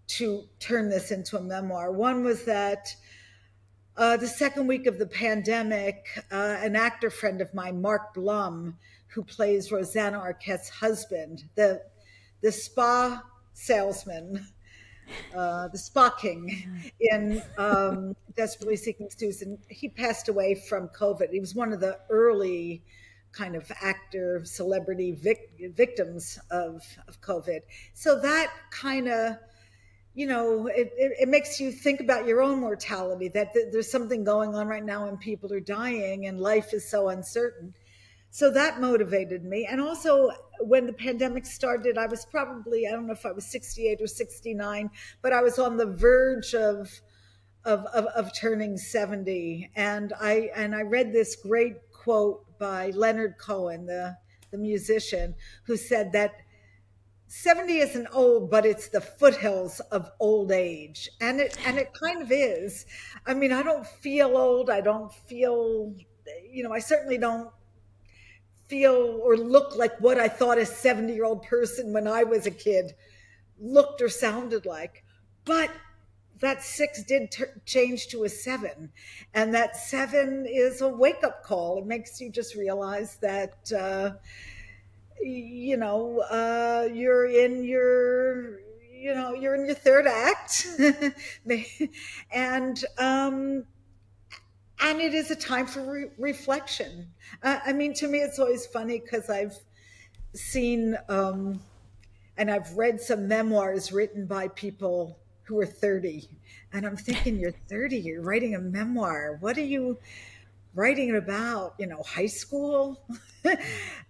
to turn this into a memoir. One was that the second week of the pandemic, an actor friend of mine, Mark Blum, who plays Rosanna Arquette's husband, the spa salesman, the spa king in Desperately Seeking Susan, he passed away from COVID. He was one of the early kind of actor celebrity victims of COVID. So that kind of, you know, it makes you think about your own mortality, that there's something going on right now and people are dying and life is so uncertain. So that motivated me. And also when the pandemic started, I was probably, I don't know if I was 68 or 69, but I was on the verge of turning 70. And I read this great quote by Leonard Cohen, the musician, who said that 70 isn't old, but it's the foothills of old age. And it kind of is. I mean, I don't feel old. I don't feel, you know, I certainly don't feel or look like what I thought a 70-year-old person when I was a kid looked or sounded like. But that 6 did change to a 7. And that 7 is a wake-up call. It makes you just realize that, you know, you're in your, you know, you're in your third act. And and it is a time for reflection. I mean, to me, it's always funny because I've seen and I've read some memoirs written by people who are 30, and I'm thinking, you're 30, you're writing a memoir. What are you writing about? You know, high school? Like,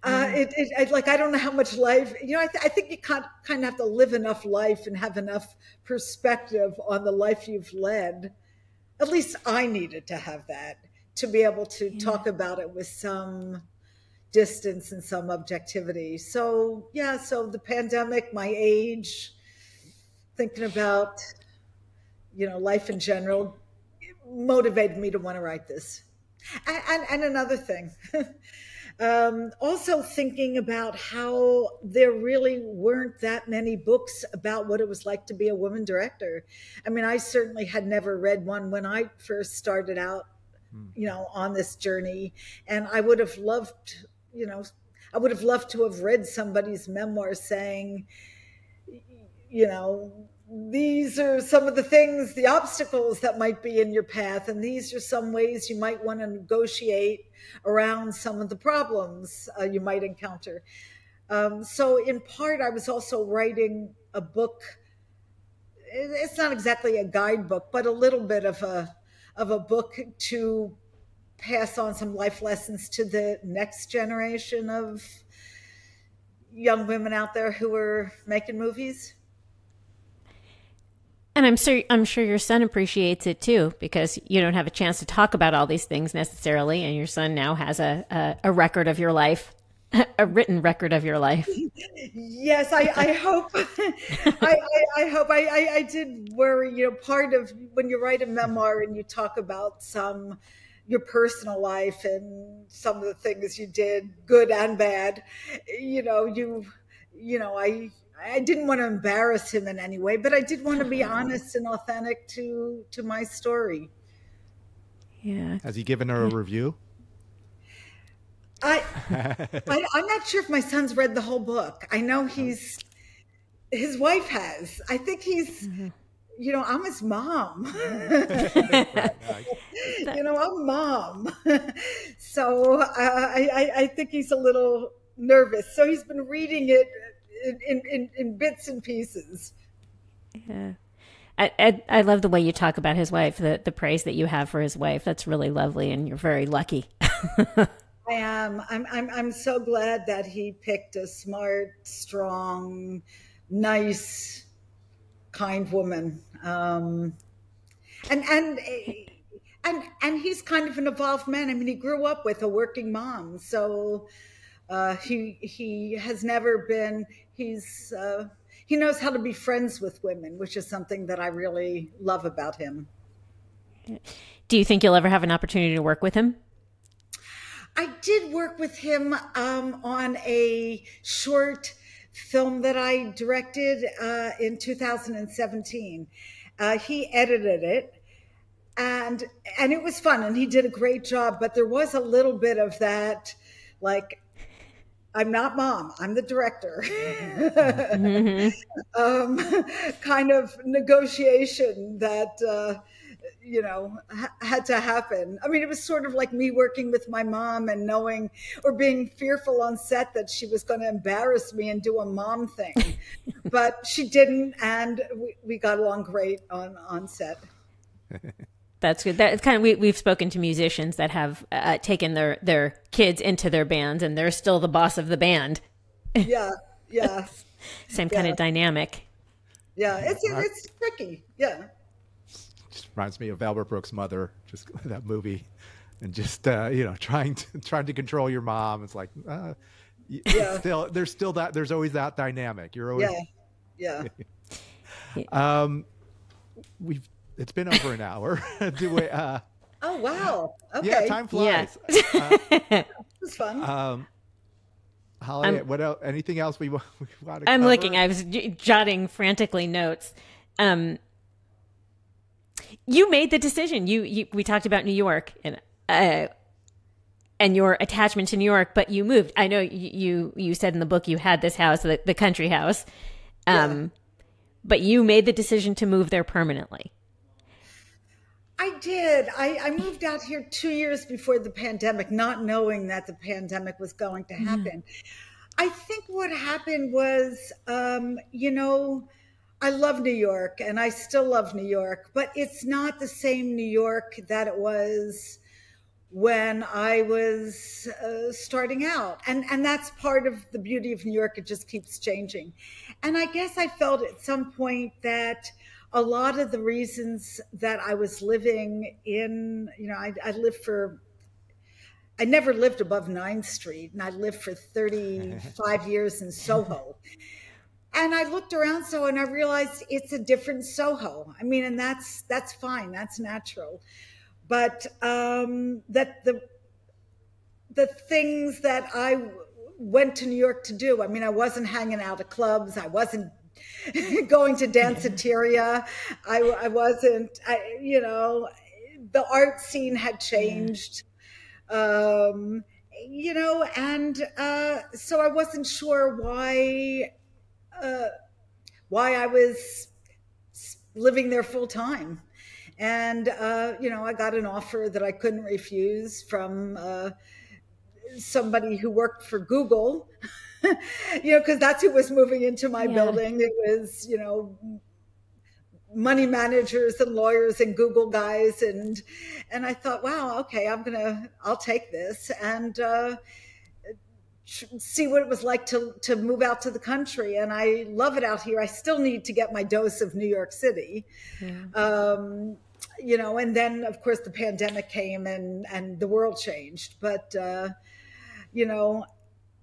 I don't know how much life, you know, I think you kind of have to live enough life and have enough perspective on the life you've led. At least I needed to have that to be able to talk about it with some distance and some objectivity. So, yeah, so the pandemic, my age, thinking about, you know, life in general, motivated me to want to write this. And another thing, also thinking about how there really weren't that many books about what it was like to be a woman director. I mean, I certainly had never read one when I first started out, you know, on this journey. And I would have loved, you know, I would have loved to have read somebody's memoir saying, you know, these are some of the things, the obstacles that might be in your path, and these are some ways you might want to negotiate around some of the problems you might encounter. So in part, I was also writing a book. It's not exactly a guidebook, but a little bit of a book to pass on some life lessons to the next generation of young women out there who are making movies. And I'm sure your son appreciates it too, because you don't have a chance to talk about all these things necessarily, and your son now has a record of your life, a written record of your life. Yes, I hope. I hope. I did worry. You know, part of when you write a memoir and you talk about your personal life and some of the things you did, good and bad. I didn't want to embarrass him in any way, but I did want to be honest and authentic to my story. Yeah. Has he given her a review? I'm not sure if my son's read the whole book. I know his wife has. I think he's, I'm his mom. I'm mom. So I think he's a little nervous. So he's been reading it in bits and pieces. Yeah. I love the way you talk about his wife, the praise that you have for his wife. That's really lovely, and you're very lucky. I am. I'm so glad that he picked a smart, strong, nice, kind woman. And he's kind of an evolved man. I mean, he grew up with a working mom, so he has never been. He knows how to be friends with women, which is something that I really love about him. Do you think you'll ever have an opportunity to work with him? I did work with him on a short film that I directed in 2017. He edited it, and it was fun, and he did a great job. But there was a little bit of that, like, I'm not mom, I'm the director. Mm-hmm. Kind of negotiation that, had to happen. I mean, it was sort of like me working with my mom and knowing or being fearful on set that she was going to embarrass me and do a mom thing. But she didn't, and we got along great on set. That's good. That's kind of, we've spoken to musicians that have taken their kids into their bands, and they're still the boss of the band. Yeah, yeah. Same kind of dynamic. Yeah, it's tricky. Yeah. Just reminds me of Albert Brooks' Mother, just that movie, and just trying to control your mom. It's like there's always that dynamic. You're always yeah. We've. It's been over an hour. Oh, wow. Okay. Yeah, time flies. Yeah. It was fun. Holly, what else? Anything else we want to cover? I'm looking. I was jotting frantically notes. You made the decision. We talked about New York and your attachment to New York, but you moved. I know you said in the book you had this house, the country house, but you made the decision to move there permanently. I did. I moved out here 2 years before the pandemic, not knowing that the pandemic was going to happen. I think what happened was, I love New York, and I still love New York, but it's not the same New York that it was when I was starting out. And that's part of the beauty of New York. It just keeps changing. And I guess I felt at some point that a lot of the reasons that I was living in, I never lived above 9th Street, and I lived for 35 years in Soho. And I looked around Soho, and I realized it's a different Soho. I mean, and that's fine, that's natural. But that the things that I went to New York to do, I mean, I wasn't hanging out at clubs, I wasn't going to danceteria. I wasn't, the art scene had changed, so I wasn't sure why I was living there full time. And, I got an offer that I couldn't refuse from somebody who worked for Google. Because that's who was moving into my building. It was, money managers and lawyers and Google guys. And I thought, wow, okay, I'll take this. And see what it was like to move out to the country. And I love it out here. I still need to get my dose of New York City. Yeah. You know, and then of course the pandemic came and the world changed. But, you know,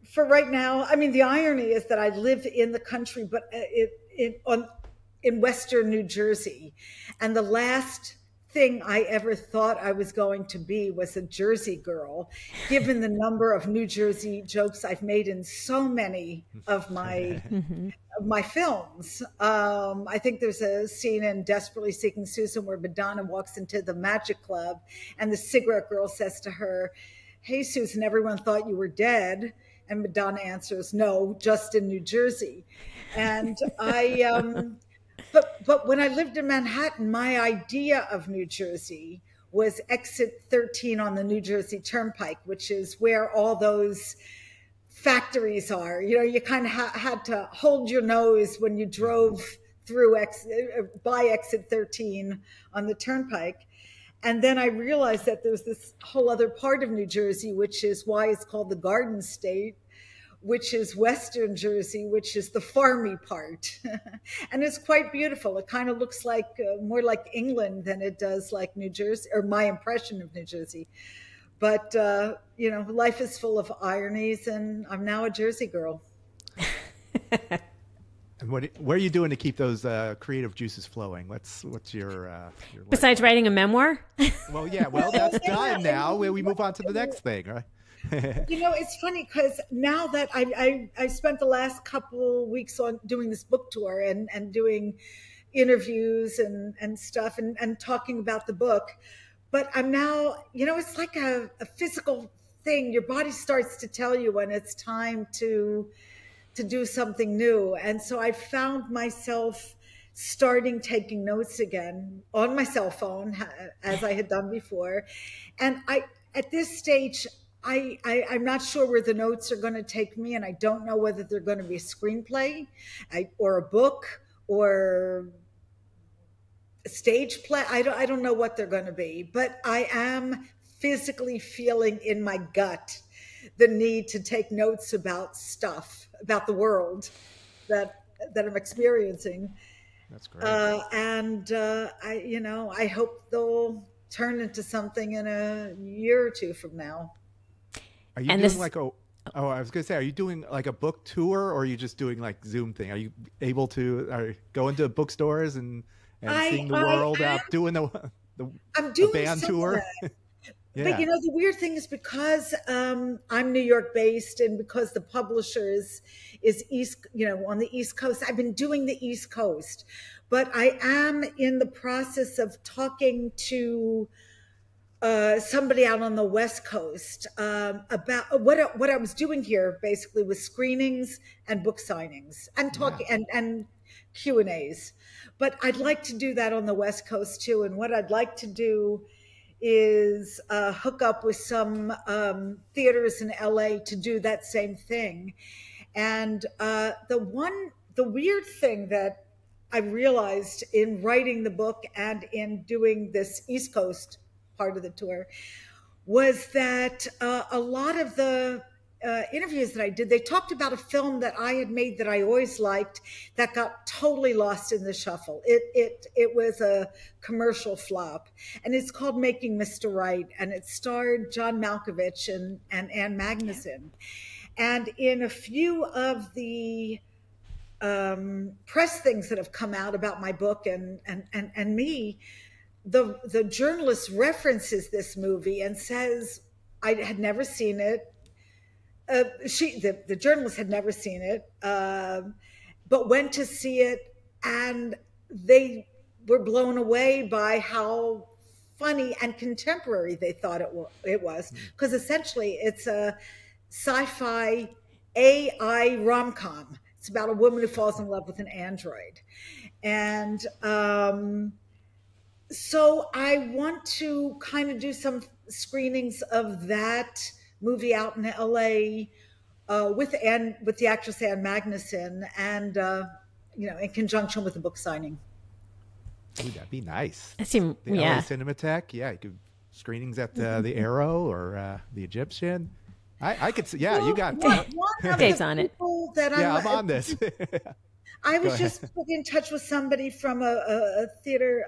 for right now, I mean, the irony is that I live in the country, but in Western New Jersey. And the last thing I ever thought I was going to be was a Jersey girl, given the number of New Jersey jokes I've made in so many of my films. I think there's a scene in Desperately Seeking Susan where Madonna walks into the magic club and the cigarette girl says to her, "Hey, Susan, everyone thought you were dead." And Madonna answers, "No, just in New Jersey." And I... But when I lived in Manhattan, my idea of New Jersey was exit 13 on the New Jersey Turnpike, which is where all those factories are. You know, you kind of had to hold your nose when you drove through by exit 13 on the Turnpike. And then I realized that there's this whole other part of New Jersey, which is why it's called the Garden State, which is Western Jersey, which is the farmy part. And it's quite beautiful. It kind of looks like more like England than it does like New Jersey, or my impression of New Jersey. But, you know, life is full of ironies, and I'm now a Jersey girl. And what are you doing to keep those creative juices flowing? What's your besides writing a memoir? Well, yeah, well, that's done now. We move on to the next thing, right? You know, it's funny because now that I spent the last couple weeks on doing this book tour and doing interviews and stuff and talking about the book, but I'm now, you know, it's like a physical thing. Your body starts to tell you when it's time to do something new. And so I found myself starting taking notes again on my cell phone, as I had done before. And at this stage, I'm not sure where the notes are going to take me, and I don't know whether they're going to be a screenplay or a book or a stage play. I don't know what they're going to be, but I am physically feeling in my gut the need to take notes about stuff, about the world that I'm experiencing. That's great. I, you know, I hope they'll turn into something in a year or two from now. Are you doing like I was going to say, are you doing like a book tour, or are you just doing like Zoom thing? Are you able to go into bookstores and seeing the world out, doing the band tour? Yeah. But you know, the weird thing is because I'm New York based and because the publisher is East, you know, on the East Coast, I've been doing the East Coast, but I am in the process of talking to somebody out on the West Coast about what I was doing here basically was screenings and book signings and talking, yeah, and Q&As. But I'd like to do that on the West Coast too. And what I'd like to do is hook up with some theaters in LA to do that same thing. And the weird thing that I realized in writing the book and in doing this East Coast part of the tour was that a lot of the interviews that I did, they talked about a film that I had made that I always liked that got totally lost in the shuffle. It was a commercial flop, and it's called Making Mr. Right, and it starred John Malkovich and Anne Magnuson. Yeah. And in a few of the press things that have come out about my book and me, the journalist references this movie and says, I had never seen it. The journalist had never seen it, but went to see it, and they were blown away by how funny and contemporary they thought it was. Because essentially it's a sci-fi AI rom-com. It's about a woman who falls in love with an android. And, so I want to kind of do some screenings of that movie out in LA with the actress Anne Magnuson, and you know, in conjunction with the book signing. Ooh, that'd be nice. That seems, yeah. LA Cinematheque, yeah, you could screenings at the Arrow or the Egyptian. I could see. Yeah, well, you got Dave's on it. Yeah, I'm on this. I was just put in touch with somebody from a theater,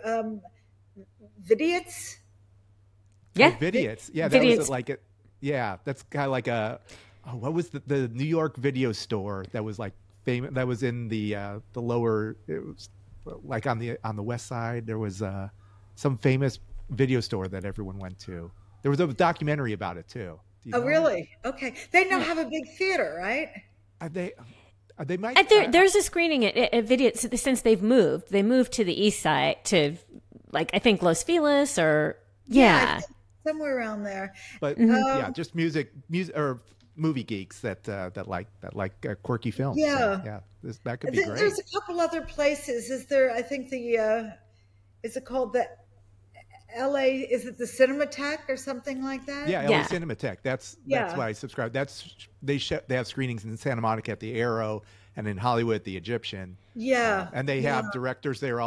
Vidiots. Yeah, Vidiots. Yeah, that Vidiots. Was like it. Yeah, that's kind of like a. Oh, what was the New York video store that was like famous? That was in the lower. It was like on the West Side. There was some famous video store that everyone went to. There was a documentary about it too. Oh, really? Okay. They now have a big theater, right? They might. There's a screening at Vidiots since they've moved. They moved to the east side to, like, I think Los Feliz or yeah somewhere around there. But yeah, just music or movie geeks that like quirky films. Yeah, so, yeah. That could be great. There's a couple other places. Is there? I think the is it called the LA, is it the Cinematheque or something like that? Yeah, LA Cinematheque. That's why I subscribe. They have screenings in Santa Monica at the Arrow and in Hollywood at the Egyptian. Yeah. And they have directors there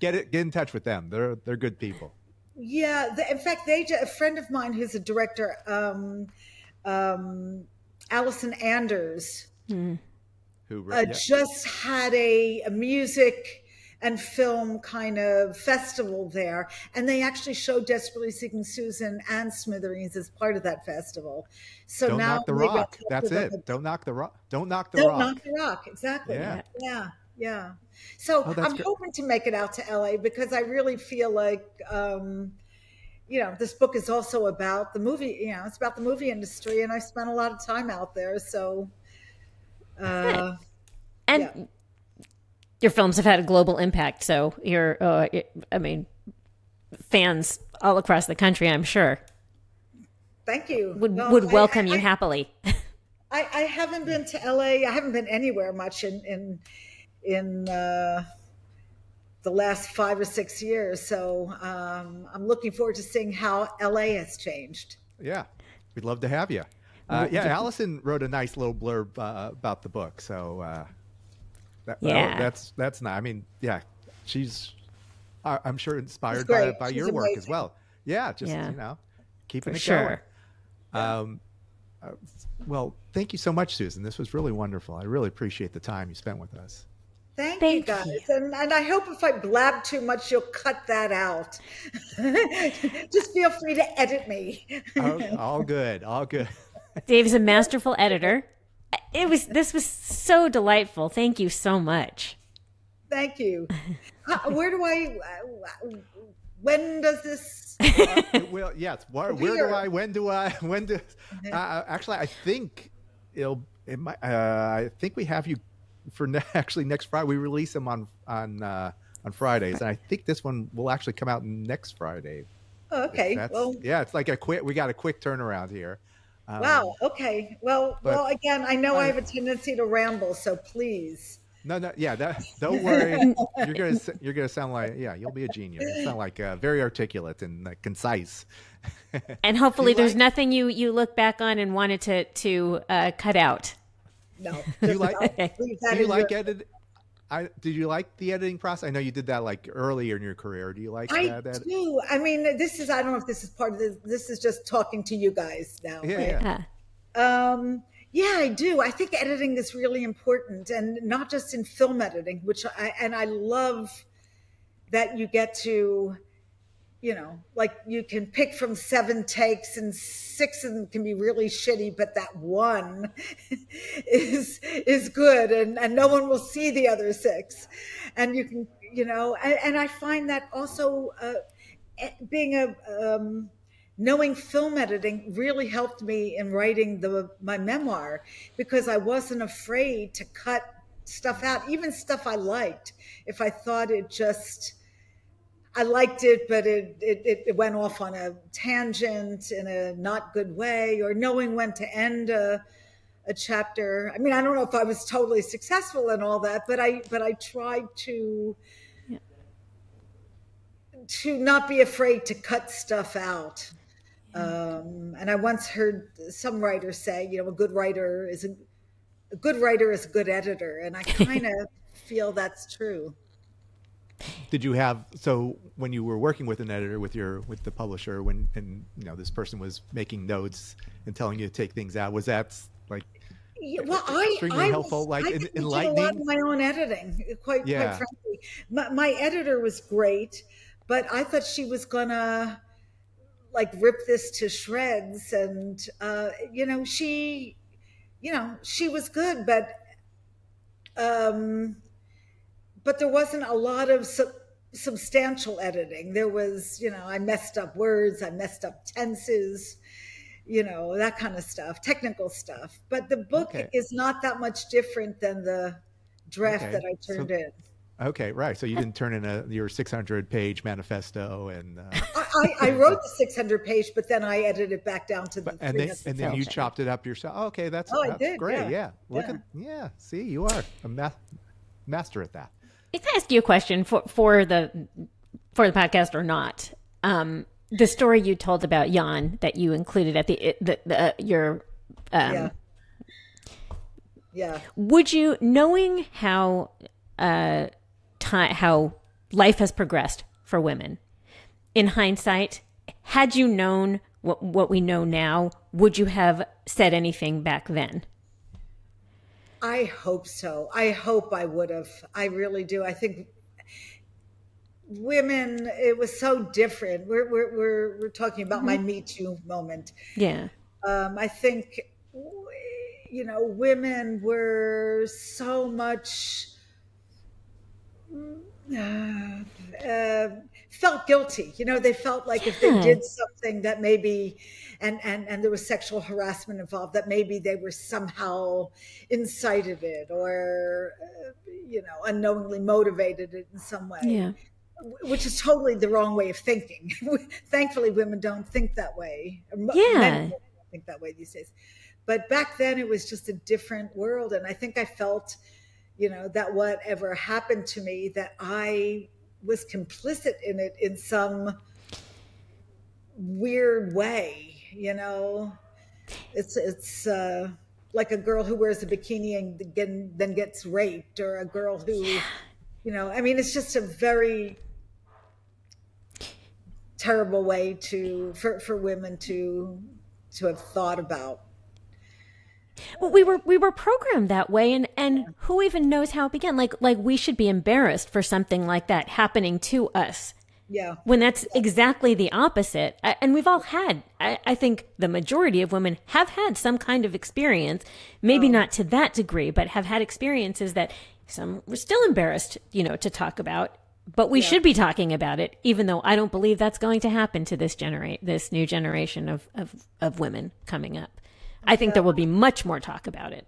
get in touch with them. They're good people. Yeah, in fact, a friend of mine who's a director, Allison Anders, just had a music and film kind of festival there, and they actually showed Desperately Seeking Susan and Smithereens as part of that festival. So don't knock the rock. That's it. Don't knock the rock. Don't knock the rock. Don't knock the rock. Exactly. Yeah. Yeah. Yeah. So I'm hoping to make it out to LA, because I really feel like, you know, this book is also about the movie. You know, it's about the movie industry, and I spent a lot of time out there. So, your films have had a global impact, so you're, I mean, fans all across the country, I'm sure. Thank you. Would welcome you happily. I haven't been to LA. I haven't been anywhere much in the last 5 or 6 years. So I'm looking forward to seeing how LA has changed. Yeah, we'd love to have you. Yeah, Allison wrote a nice little blurb about the book, so. That's not. I mean, yeah, she's. I'm sure inspired by your work as well. Yeah, you know, keeping it going. Well, thank you so much, Susan. This was really wonderful. I really appreciate the time you spent with us. Thank you guys, and I hope if I blab too much, you'll cut that out. Just feel free to edit me. All good. All good. Dave's a masterful editor. This was so delightful. Thank you so much. Thank you. When does this? Well, yes. When do I? Actually, I think I think we have you for next Friday. We release them on Fridays, and I think this one will actually come out next Friday. Oh, okay. Well, yeah, it's like we got a quick turnaround here. Wow. Okay. Well, again, I know I have a tendency to ramble, so please. No. Yeah. Don't worry. You're gonna sound like you'll be a genius. You sound like very articulate and concise. And hopefully, there's nothing you look back on and wanted to cut out. No. Did you like the editing process? I know you did that like earlier in your career. Do you like that? I do. I mean, I don't know if this is part of this. This is just talking to you guys now. Yeah. Yeah, I do. I think editing is really important, and not just in film editing, and I love that you get to, you know, like you can pick from 7 takes, and 6 of them can be really shitty, but that one is good, and no one will see the other 6. And you can, you know, and I find that also being knowing film editing really helped me in writing my memoir, because I wasn't afraid to cut stuff out, even stuff I liked, if I thought I liked it, but it went off on a tangent in a not good way, or knowing when to end a chapter. I mean, I don't know if I was totally successful in all that, but I tried to not be afraid to cut stuff out. And I once heard some writer say, you know, a good writer is a good editor, and I kind of feel that's true. Did you have, so when you were working with an editor, with the publisher, when, and you know, this person was making notes and telling you to take things out, was that like, yeah, well, extremely helpful, like enlightening? I did a lot of my own editing, quite frankly. My editor was great, but I thought she was gonna like rip this to shreds, and she was good, but there wasn't a lot of substantial editing. There was, I messed up words, I messed up tenses, that kind of stuff, technical stuff. But the book is not that much different than the draft that I turned in. Okay, right. So you didn't turn in your 600-page manifesto, and I wrote the 600-page, but then I edited it back down to the 300. And then you chopped it up yourself. Oh, okay, that's great. Yeah, yeah. Look at see, you are a master at that. If I ask you a question for the podcast or not, the story you told about Jan that you included at your would you, knowing how life has progressed for women in hindsight, had you known what we know now, would you have said anything back then? I hope so. I hope I would have. I really do. I think women, it was so different. We're talking about my Me Too moment. Yeah. I think, women were so much, felt guilty. They felt like if they did something that maybe, and there was sexual harassment involved, that maybe they were somehow incited it or, unknowingly motivated it in some way, which is totally the wrong way of thinking. Thankfully, women don't think that way. Yeah. Men don't think that way these days. But back then it was just a different world. And I think I felt, that whatever happened to me, that I was complicit in it in some weird way. It's like a girl who wears a bikini and then gets raped, or a girl who, it's just a very terrible way for women to have thought about. Well, we were programmed that way, and who even knows how it began? Like we should be embarrassed for something like that happening to us. Yeah. When that's exactly the opposite. And we've all had, I think the majority of women have had some kind of experience, maybe not to that degree, but have had experiences that some were still embarrassed, to talk about, but we should be talking about it, even though I don't believe that's going to happen to this new generation of women coming up. I think there will be much more talk about it.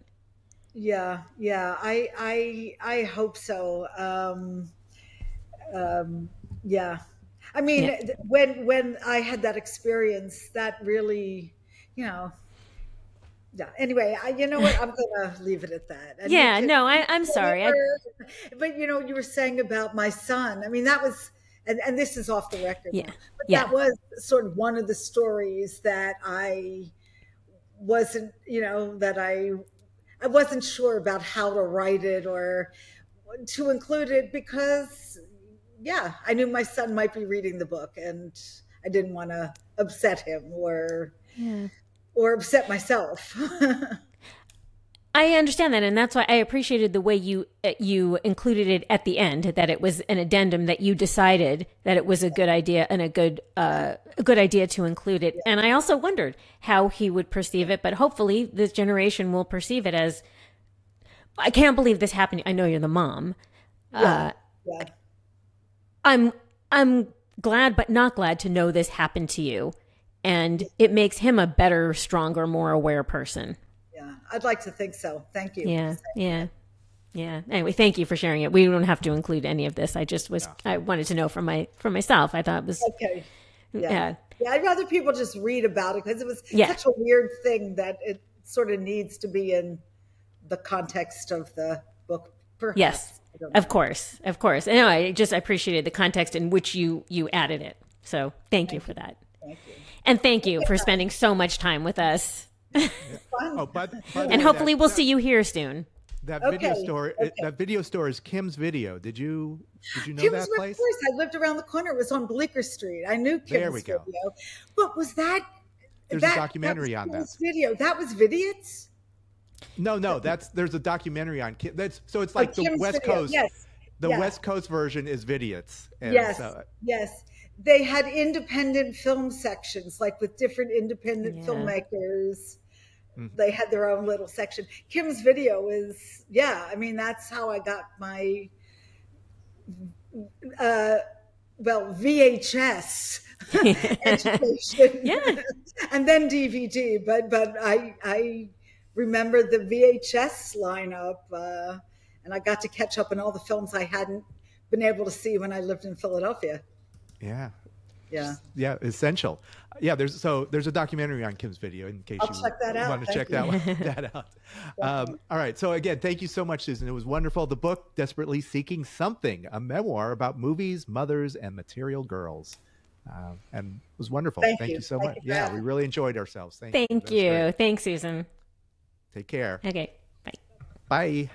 Yeah. I hope so. When I had that experience, that really, Anyway, I'm going to leave it at that. And I'm sorry. But you were saying about my son. I mean, that was, and this is off the record. Yeah. Now, but that was sort of one of the stories that I wasn't, that I wasn't sure about how to write it or to include it because, I knew my son might be reading the book and I didn't want to upset him or upset myself. I understand that. And that's why I appreciated the way you included it at the end, that it was an addendum, that you decided that it was a good idea and a good idea to include it. And I also wondered how he would perceive it, but hopefully this generation will perceive it as, I can't believe this happened. I know you're the mom. Yeah. I'm glad, but not glad to know this happened to you. And it makes him a better, stronger, more aware person. I'd like to think so. Thank you. Yeah. Anyway, thank you for sharing it. We don't have to include any of this. I just was, I wanted to know for myself. I thought it was okay. Yeah. I'd rather people just read about it because it was such a weird thing that it sort of needs to be in the context of the book. Perhaps. Yes, of course. And anyway, I appreciated the context in which you added it. So thank you for that. Thank you. And thank you for spending so much time with us. Yeah. Oh, and hopefully we'll see you here soon. That video store. Okay. That video store is Kim's Video. Did you know that place? Of course, I lived around the corner. It was on Bleecker Street. I knew Kim's Video. But was that? There's a documentary on that. Video. That was Vidiots? No, no. There's a documentary on Kim. So it's like the West Coast. Yes. The West Coast version is Vidiots. Yes. They had independent film sections, like with different independent filmmakers. They had their own little section. Kim's Video is, I mean, that's how I got my, VHS education. And then DVD, but I remember the VHS lineup, and I got to catch up on all the films I hadn't been able to see when I lived in Philadelphia. Yeah, essential. There's a documentary on Kim's Video in case you want to check that out. All right. So again, thank you so much, Susan. It was wonderful. The book, Desperately Seeking Something, a memoir about movies, mothers, and material girls. And it was wonderful. Thank you so much. Yeah, we really enjoyed ourselves. Thank you. Great. Thanks, Susan. Take care. Okay. Bye. Bye.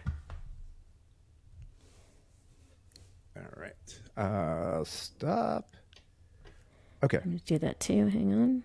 All right. Stop. Okay. I'm going to do that too. Hang on.